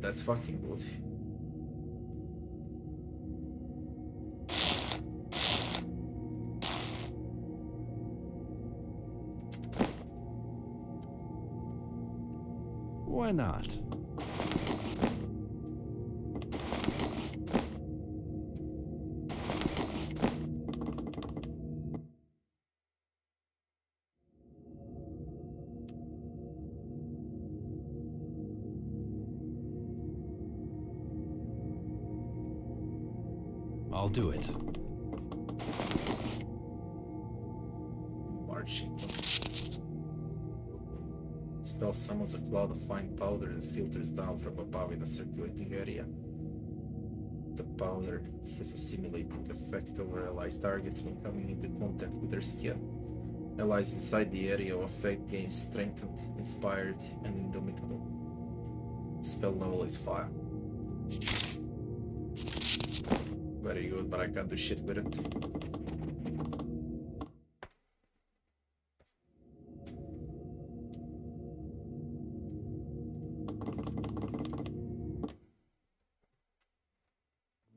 That's fucking good. Why not? I'll do it. March. Spell summons a cloud of fine powder that filters down from above in a circulating area. The powder has a simulating effect over ally targets when coming into contact with their skin. Allies inside the area of effect gain strengthened, inspired, and indomitable. Spell level is five. Very good, but I can't do shit with it.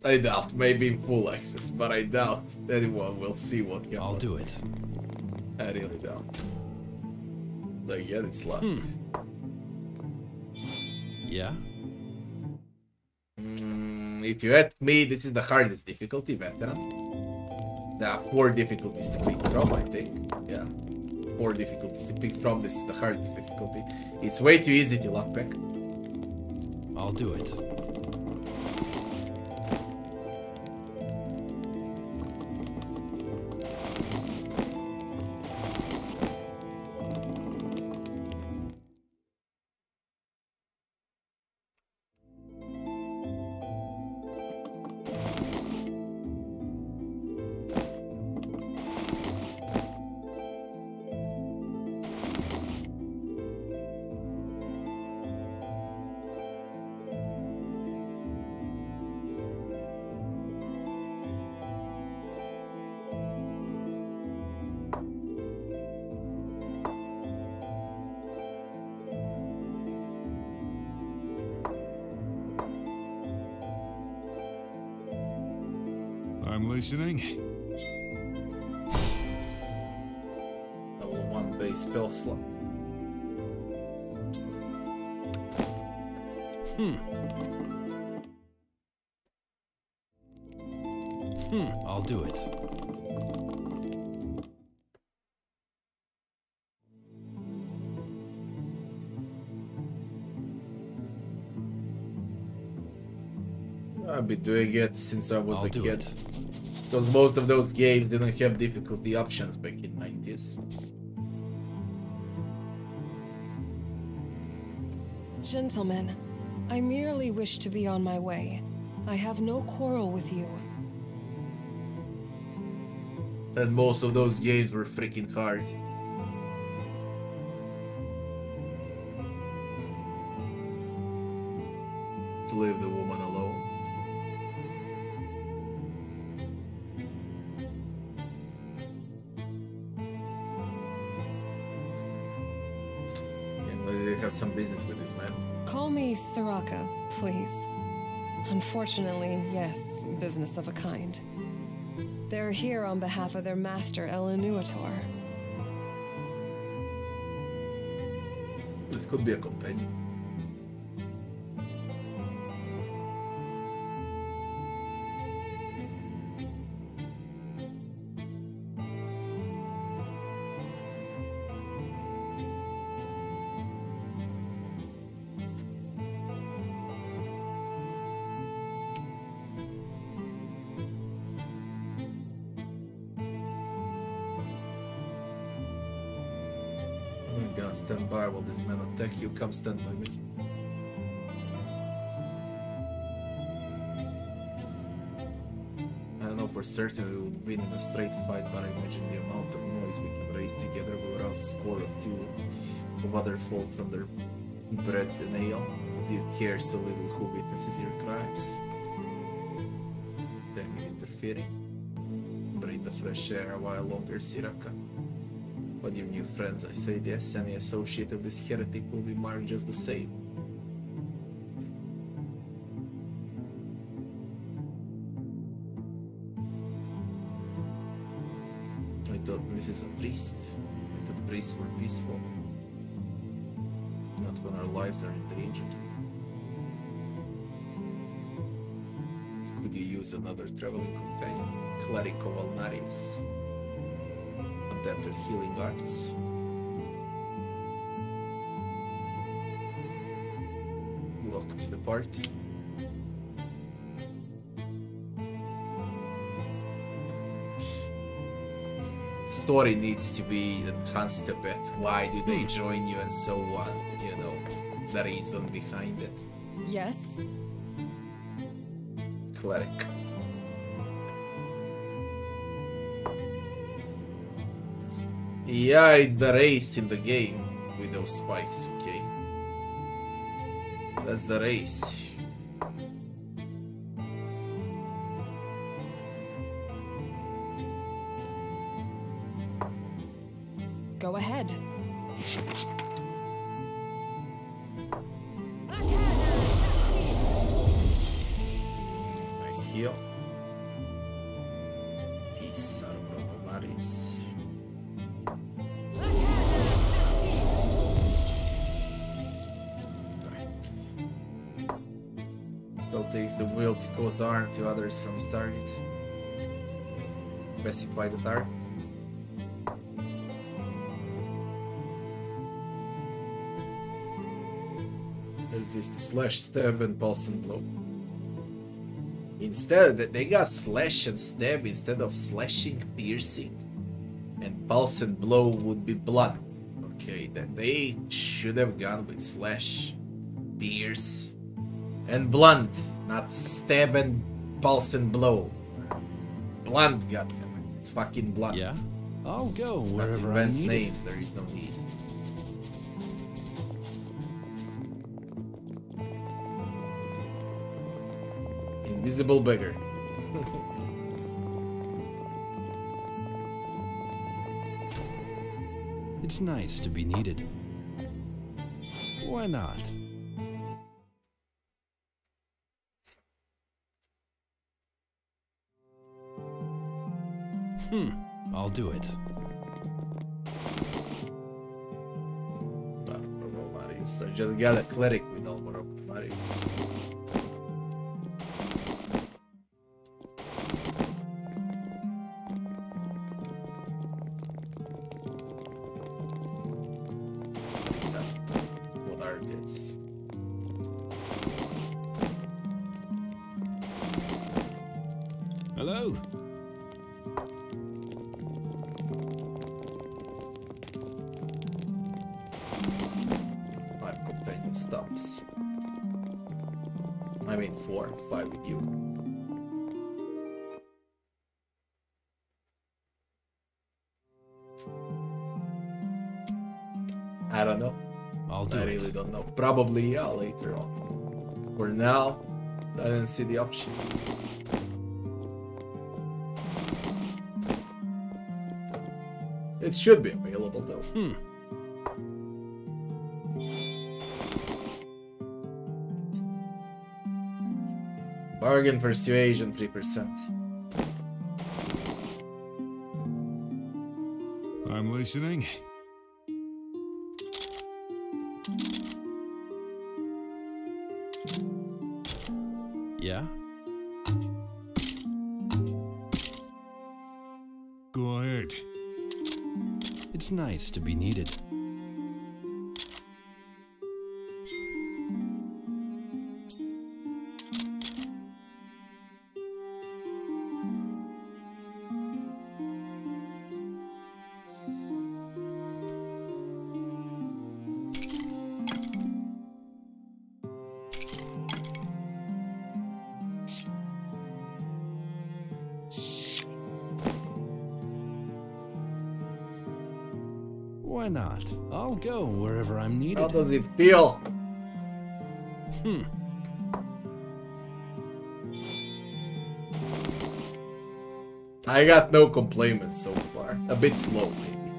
I doubt, maybe full access, but I doubt anyone will see what can I'll do it. I really doubt. But yet it's locked. Hmm. Yeah? If you ask me, this is the hardest difficulty, veteran. There are four difficulties to pick from, I think. Yeah. Four difficulties to pick from. This is the hardest difficulty. It's way too easy to lockpick. I'll do it. I'm listening. Level one base spell slot. Hmm. Hmm. I'll do it. I've been doing it since I was I'll a do kid. It. Because most of those games didn't have difficulty options back in nineties. Gentlemen, I merely wish to be on my way. I have no quarrel with you. And most of those games were freaking hard. To leave the woman alone. Some business with this man. Call me Soraka, please. Unfortunately, yes, business of a kind. They're here on behalf of their master, El Inuator. This could be a companion. I'm gonna stand by while this man attack you. Come stand by me. I don't know for certain we would win in a straight fight, but I imagine the amount of noise we can raise together will rouse a score of two of other folk from their breath and ale. Do you care so little who witnesses your crimes? Then you interfering. Breathe the fresh air a while longer, Soraka. But your new friends, I say this, any associate of this heretic will be marked just the same. I thought this is a priest. I thought priests were peaceful. Not when our lives are in danger. Could you use another traveling companion? Clarico Valnaris. Adept at healing arts. Welcome to the party. Story needs to be enhanced a bit. Why do they join you and so on? You know, the reason behind it. Yes. Cleric. Yeah, it's the race in the game with those spikes, okay? That's the race. Go ahead. Nice heal. Peace out of Problemaris. Takes the will to cause harm to others from his target. Pacify the target. Resist the slash, stab, and pulse and blow. Instead, they got slash and stab instead of slashing, piercing, and pulse and blow would be blunt. Okay, that they should have gone with slash, pierce, and blunt. Not stab and pulse and blow. Blunt, goddammit. It's fucking blunt. Yeah. I'll go wherever I need. Names, there is no need. Invisible beggar. It's nice to be needed. Why not? Hmm, I'll do it. I just got a cleric with all more Marius. What are these? Hello. Stops. I mean, four, five with you. I don't know. I'll do I really it. don't know. Probably yeah, later on. For now, I didn't see the option. It should be available though. Hmm. Bargain persuasion three percent. I'm listening. Yeah. Go ahead. It's nice to be needed. Why not? I'll go wherever I'm needed. How does it feel? Hmm. I got no complaints so far. A bit slow, maybe.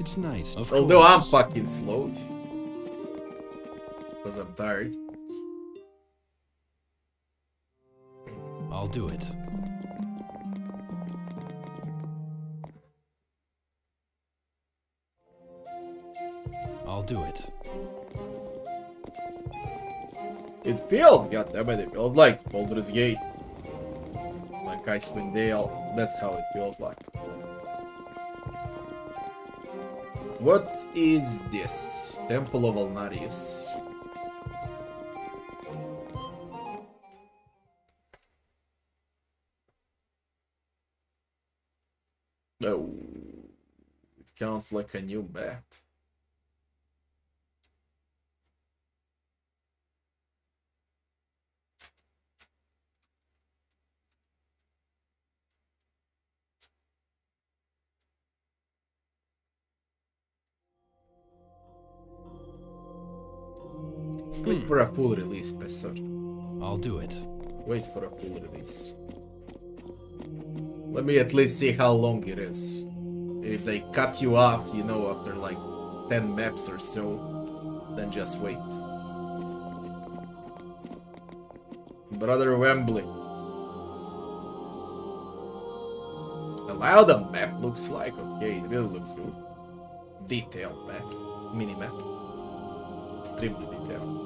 It's nice. Of Although course. I'm fucking slow. Because I'm tired. I'll do it. I'll do it. It feels, goddammit, it feels like Baldur's Gate. Like Icewind Dale, that's how it feels like. What is this? Temple of Alnarius. Oh, it counts like a new map. Wait for a full release, Pesser. I'll do it. Wait for a full release. Let me at least see how long it is. If they cut you off, you know, after like ten maps or so, then just wait. Brother Wembley. Allow the map looks like. Okay, it really looks good. Detailed map. Minimap. Extremely detailed.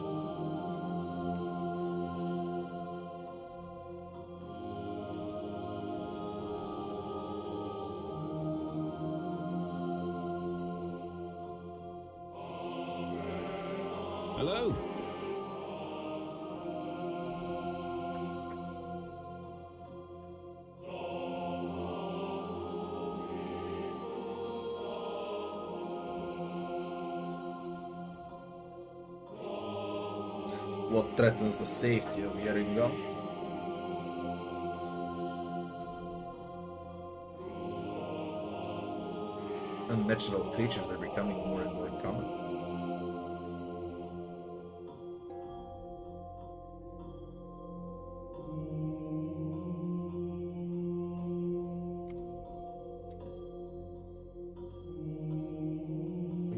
Threatens the safety of Yerengel. Unnatural creatures are becoming more and more common.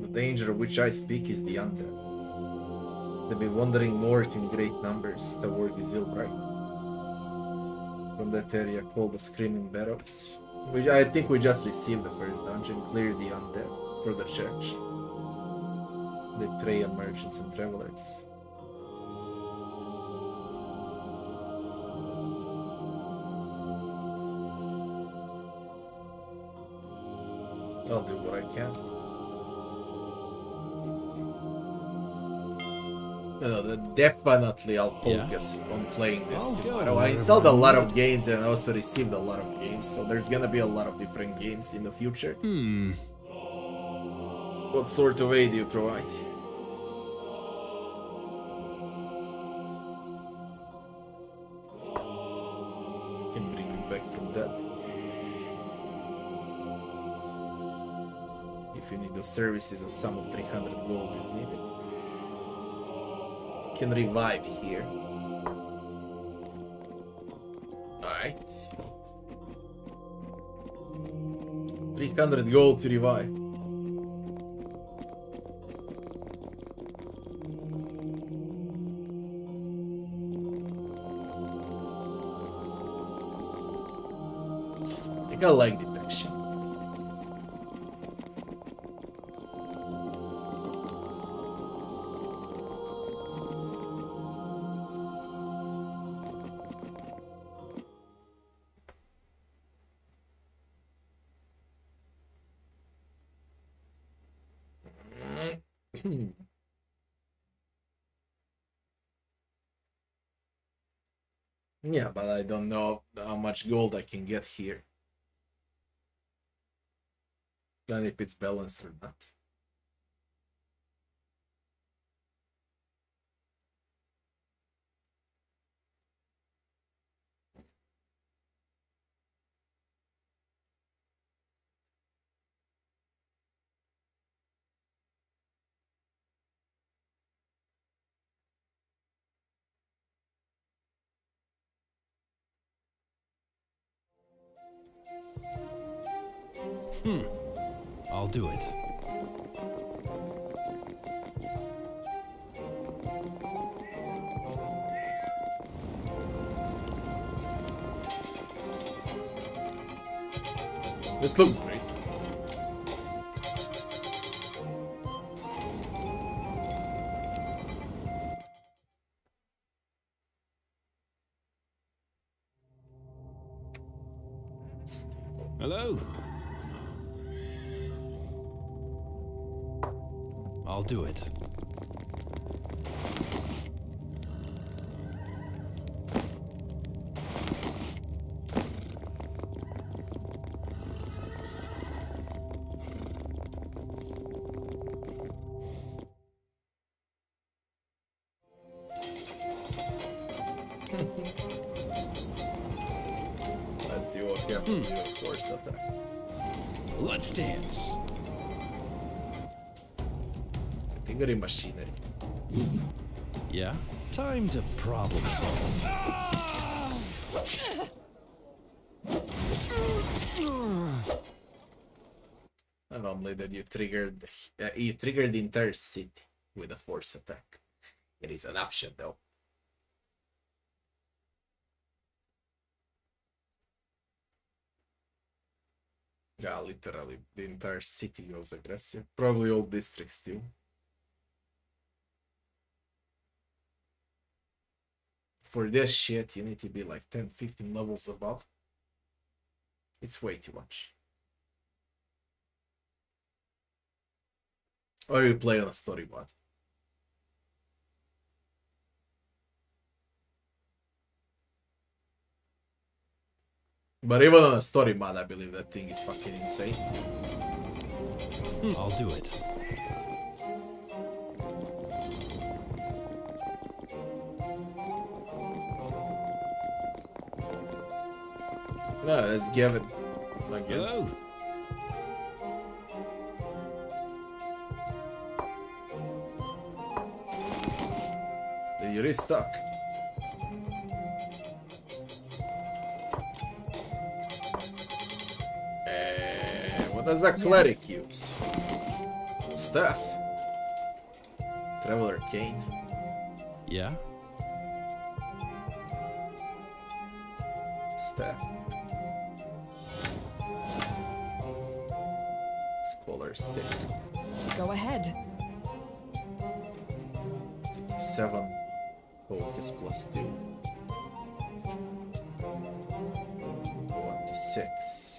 The danger of which I speak is the undead. They'll be wandering north in great numbers toward Isilbright. From that area called the Screaming Barrows, which I think we just received the first dungeon, clear the undead for the church. They prey on merchants and travelers. I'll do what I can. Uh, definitely I'll focus yeah. on playing this tomorrow. I installed a lot of games and also received a lot of games, so there's gonna be a lot of different games in the future. Hmm. What sort of aid do you provide? I can bring you back from that. If you need those services, a sum of three hundred gold is needed. Can revive here. Alright. three hundred gold to revive. I think I like detection. Yeah, but I don't know how much gold I can get here. And if it's balanced or not. Hmm. I'll do it. This looks great. Hello. I'll do it. Let's dance. Category machinery. Yeah. Time to problem solve. Not only that you triggered, uh, you triggered the entire city with a force attack. It is an option though. Yeah, literally, the entire city goes aggressive. Probably all districts too. For this shit, you need to be like ten, fifteen levels above. It's way too much. Or you play on a story mod. But even on a story mod, I believe that thing is fucking insane. I'll do it. No, let's give it again. Hello. You're restuck. Does a cleric yes. use? Stuff. Traveler cane. Yeah. Staff. Scholar stick. Go ahead. Seven. Focus plus two. One to six.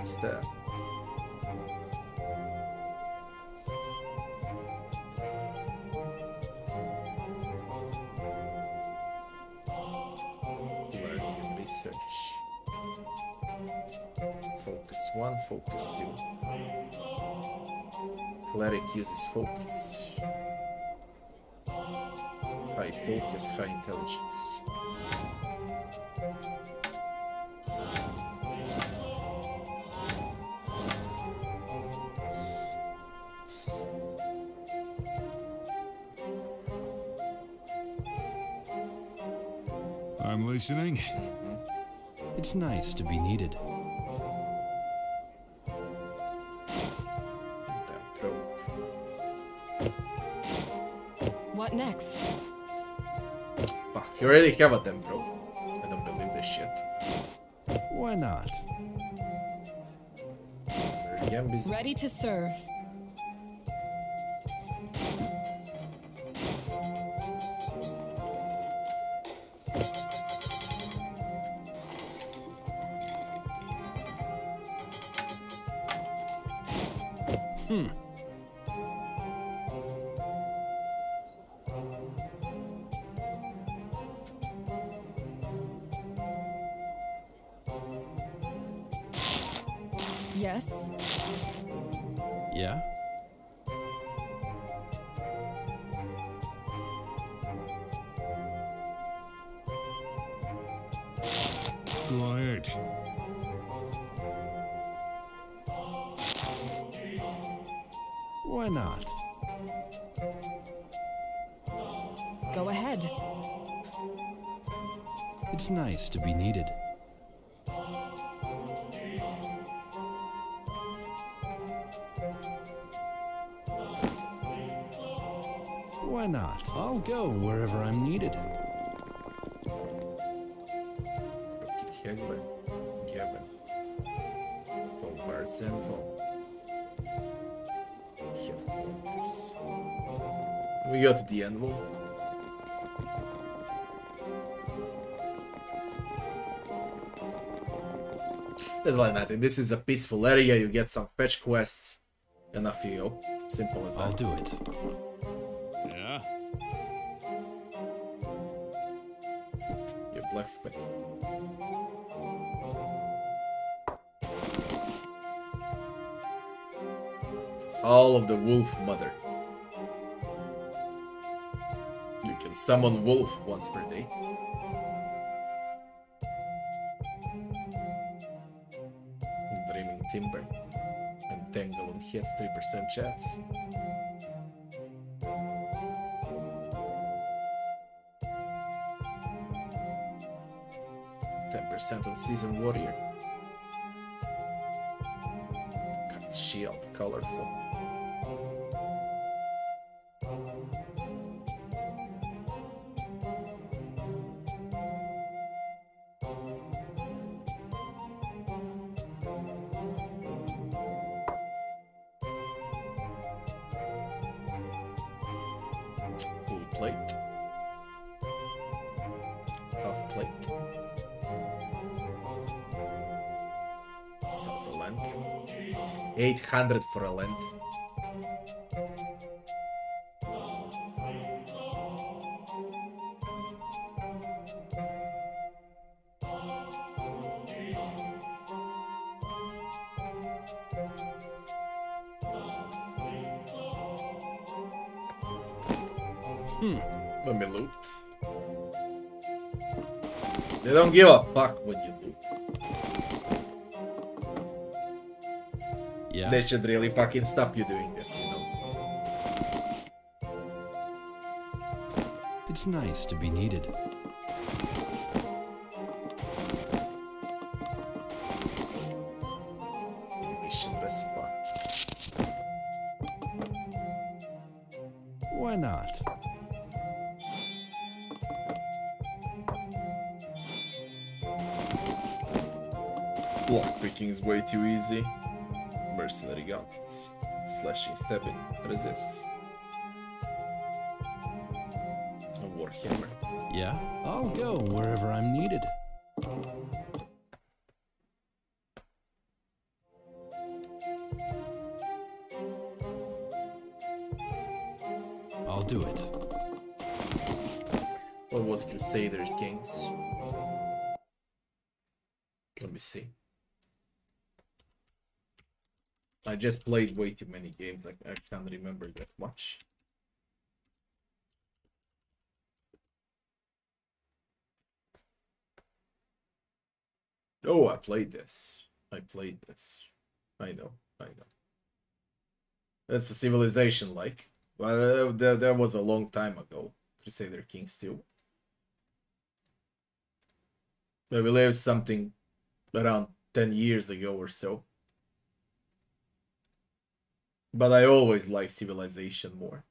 Instead, research. Focus one, focus two. Cleric uses focus. High focus, high intelligence. Listening. It's nice to be needed. What next? Fuck, you already have a temp, bro. I don't believe this shit. Why not? Ready to serve. It's nice to be needed. why not? I'll go wherever I'm needed. Kegler, Kevin, Tolbert Central. We got the animal. That's why nothing. This is a peaceful area. You get some fetch quests, and off you go. Simple as that. I'll do it. Yeah. Your blacksmith. All of the wolf mother. You can summon wolf once per day. Dreaming timber and tangle on head, three percent chance. Ten percent on seasoned warrior. Cut shield, colorful. Hundred for a land. Hmm. Let me loot. They don't give a fuck when you loot. They should really fucking stop you doing this, you know. It's nice to be needed. Mission respawn. Why not? Lockpicking is way too easy. Mercenary gauntlets, slashing, stabbing, resists. A warhammer. Yeah, I'll go wherever I'm needed. I'll do it. What was Crusader Kings? Let me see. I just played way too many games, I, I can't remember that much. Oh, I played this. I played this. I know, I know. That's a Civilization like. Well, that, that was a long time ago. Crusader Kings still. I believe something around ten years ago or so. But I always like Civilization more.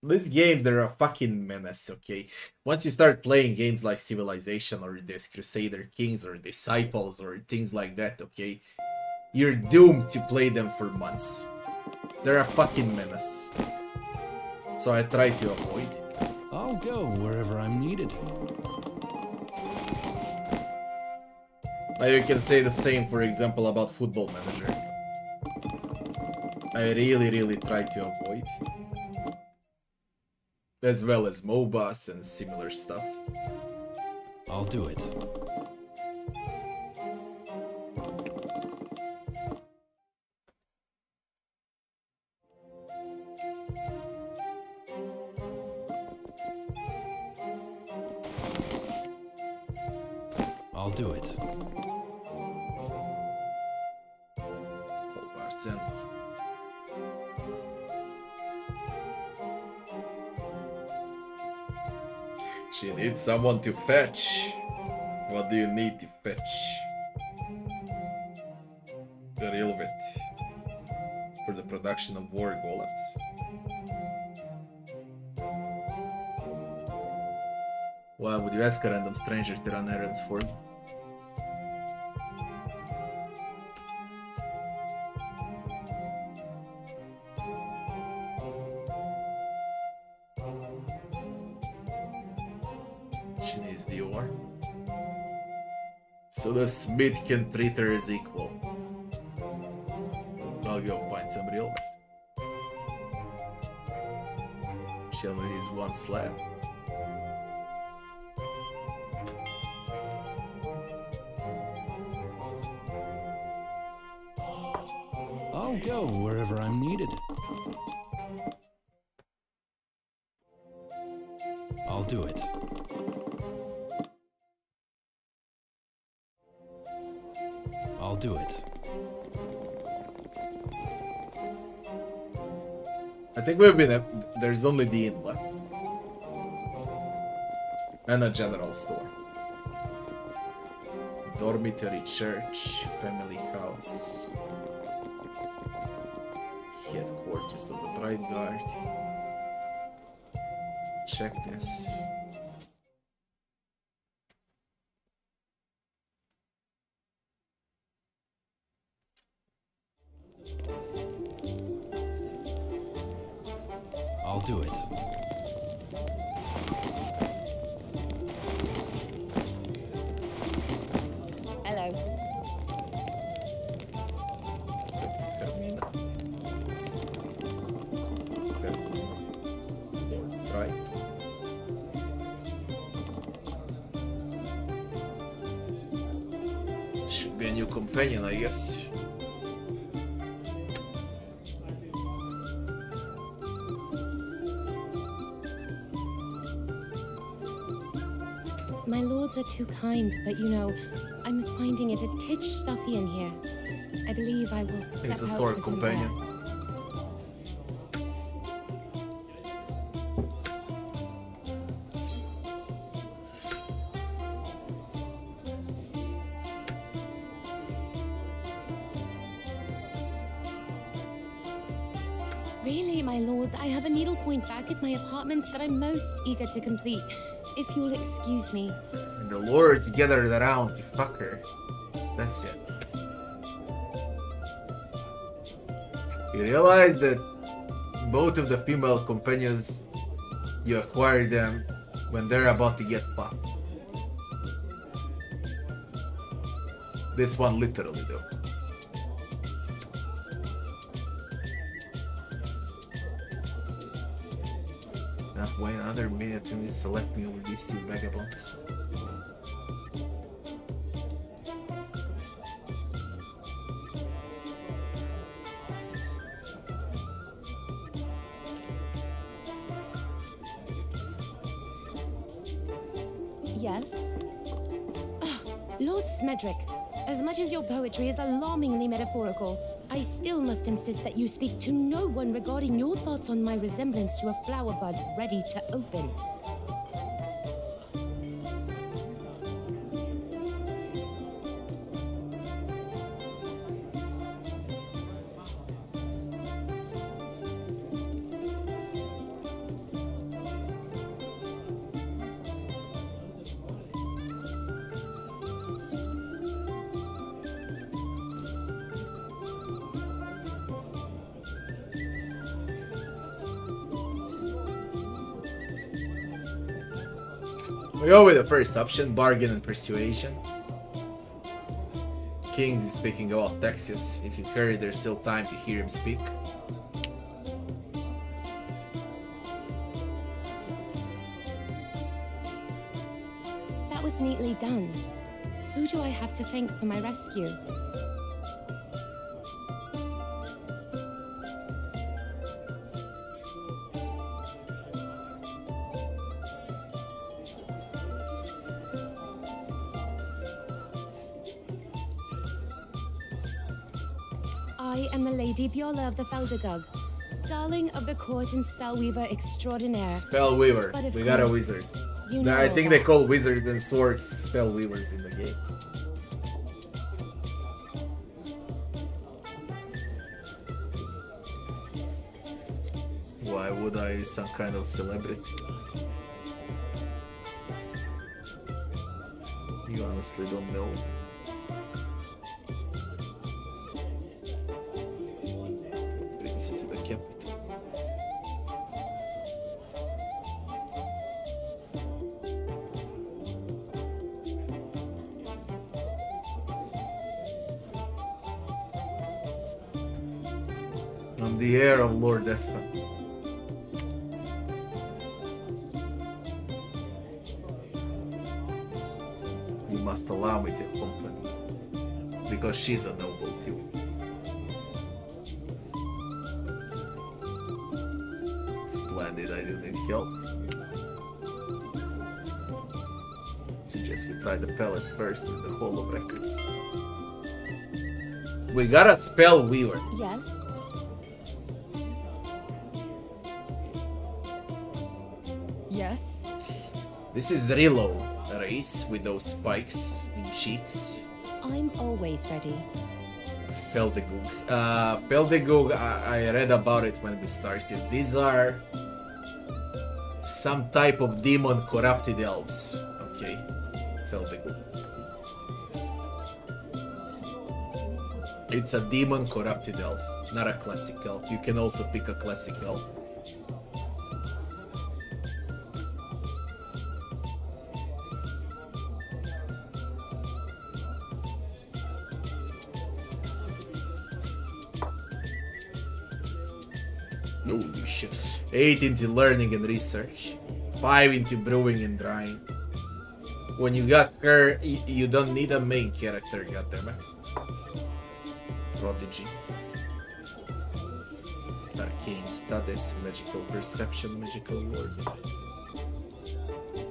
This game, they're a fucking menace, okay? Once you start playing games like Civilization or this Crusader Kings or Disciples or things like that, okay? You're doomed to play them for months. They're a fucking menace. So I try to avoid. I'll go wherever I'm needed. Now you can say the same, for example, about Football Manager. I really, really try to avoid. As well as MOBAs and similar stuff. I'll do it. I'll do it. She needs someone to fetch. What do you need to fetch? The real bit. for the production of war golems. Why would you ask a random stranger to run errands for? She needs the ore. So the smith can treat her as equal. I'll go find somebody over it. She only needs one slab. I'll go wherever I'm needed. I'll do it. I'll do it. I think we've been at, there's only the inn left. And a general store. Dormitory, church, family house. Headquarters of the Bright Guard. Check this. Do it. Hello. Okay. Try. Should be a new companion, I guess. Are too kind, but you know, I'm finding it a titch stuffy in here. I believe I will step out for some air. It's a sword companion. Really, my lords, I have a needlepoint back at my apartments that I'm most eager to complete. If you'll excuse me. And the lords gathered around, you fucker. That's it. You realize that both of the female companions, you acquire them when they're about to get fucked. This one literally, though. Wait another minute to me select me over these two vagabonds. Yes? Oh, Lord Smedric, as much as your poetry is alarmingly metaphorical, I still must insist that you speak to no one regarding your thoughts on my resemblance to a flower bud ready to open. We go with the first option, bargain and persuasion. King is speaking about taxes. If you hurry, there's still time to hear him speak. That was neatly done. Who do I have to thank for my rescue? Biola of the Feldegag, darling of the court and spellweaver extraordinaire. Spellweaver, we got a wizard. No, I think that. They call wizards and swords spellweavers in the game. Why would I? Some kind of celebrity? You honestly don't know. Brings you to the capital. I'm the heir of Lord Despen. Allow me to company, because she's a noble too. Splendid, I do need help. Suggest we try the palace first with the Hall of Records. We got a spell weaver. Yes. Yes. This is Rillow. Race with those spikes in cheeks. I'm always ready. Feldegag. Uh, Feldegag, I, I read about it when we started. These are some type of demon corrupted elves. Okay, Feldegag. It's a demon corrupted elf, not a classic elf. You can also pick a classic elf. eight into learning and research, five into brewing and drying. When you got her, you don't need a main character, goddammit. Prodigy. Arcane studies, magical perception, magical warding.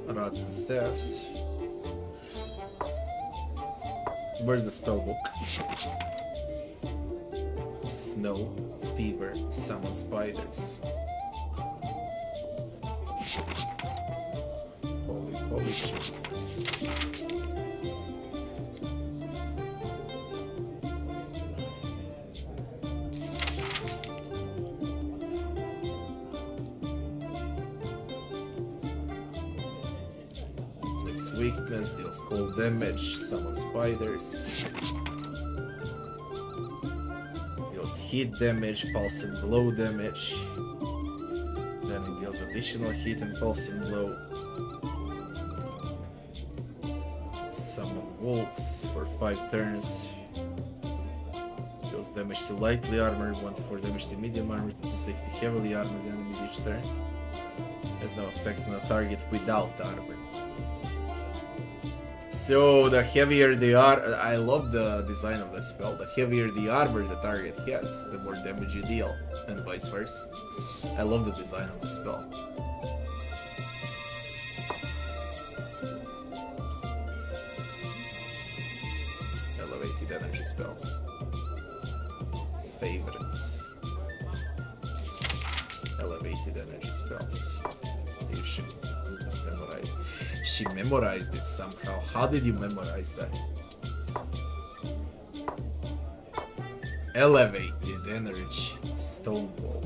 Rods and staffs. Where's the spell book? Snow, fever, summon spiders. Holy shit. Inflicts weakness, deals cold damage, summon spiders. Deals heat damage, pulse and blow damage. Then it deals additional heat and pulse and blow. Wolves for five turns. Deals damage to lightly armored, one to four damage to medium armored, two to six to heavily armored enemies each turn. Has no effects on a target without armor. So the heavier they are, I love the design of that spell. The heavier the armor the target has, the more damage you deal, and vice versa. I love the design of the spell. Spells. Favorites. Elevated energy spells. You should memorize. She memorized it somehow. How did you memorize that? Elevated energy. Stone wall.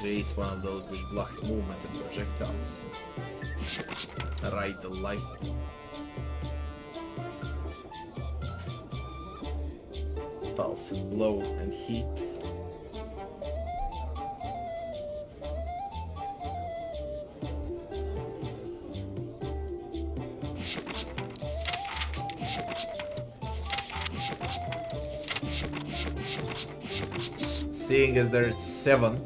Creates one of those which blocks movement and projectiles. Ride the lightning. Pulse and blow and heat. Seeing as there's seven,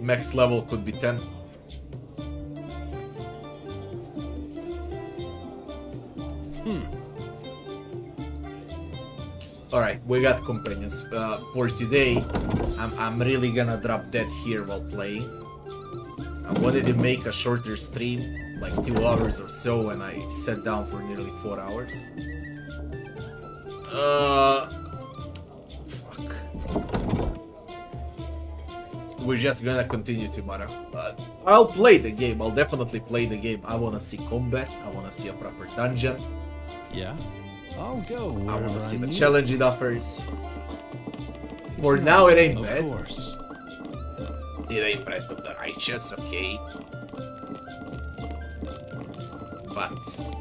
max level could be ten. Alright, we got companions. Uh, for today, I'm, I'm really gonna drop that here while playing. I wanted to make a shorter stream, like two hours or so, and I sat down for nearly four hours. Uh, fuck. We're just gonna continue tomorrow. Uh, I'll play the game, I'll definitely play the game. I wanna see combat, I wanna see a proper dungeon. Yeah. I'll go I want to see I the need. challenge it offers. It's for now, it ain't of bad. Course. did I Breath of the Righteous, okay. But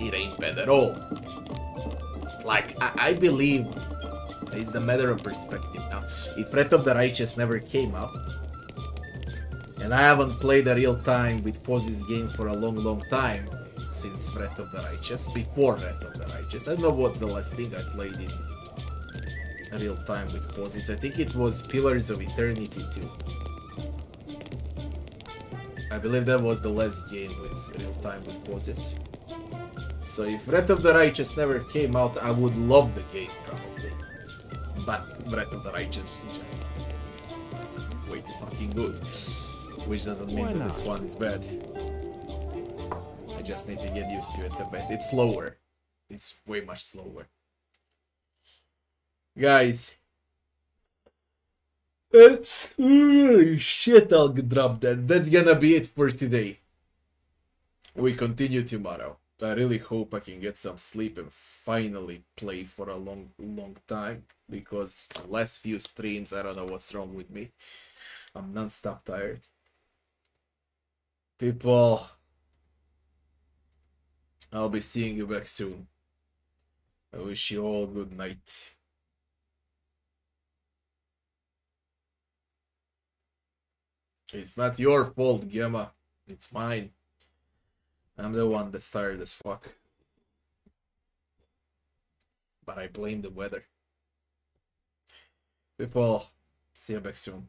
it ain't bad at all. Like, I, I believe it's a matter of perspective. Now, if Breath of the Righteous never came out, and I haven't played a real time with Posse's game for a long, long time, since Breath of the Righteous, before Breath of the Righteous, I don't know what's the last thing I played in real time with Posse's. I think it was Pillars of Eternity two. I believe that was the last game with real time with Posse's. So if Breath of the Righteous never came out, I would love the game, probably. But Breath of the Righteous is just way too fucking good. Which doesn't mean that this one is bad. I just need to get used to it a bit. It's slower. It's way much slower. Guys. It's, uh, shit, I'll drop that. That's gonna be it for today. We continue tomorrow. I really hope I can get some sleep and finally play for a long, long time, because the last few streams, I don't know what's wrong with me. I'm non-stop tired. People, I'll be seeing you back soon. I wish you all good night. It's not your fault, Gemma. It's mine. I'm the one that's tired as fuck. But I blame the weather. People, see you back soon.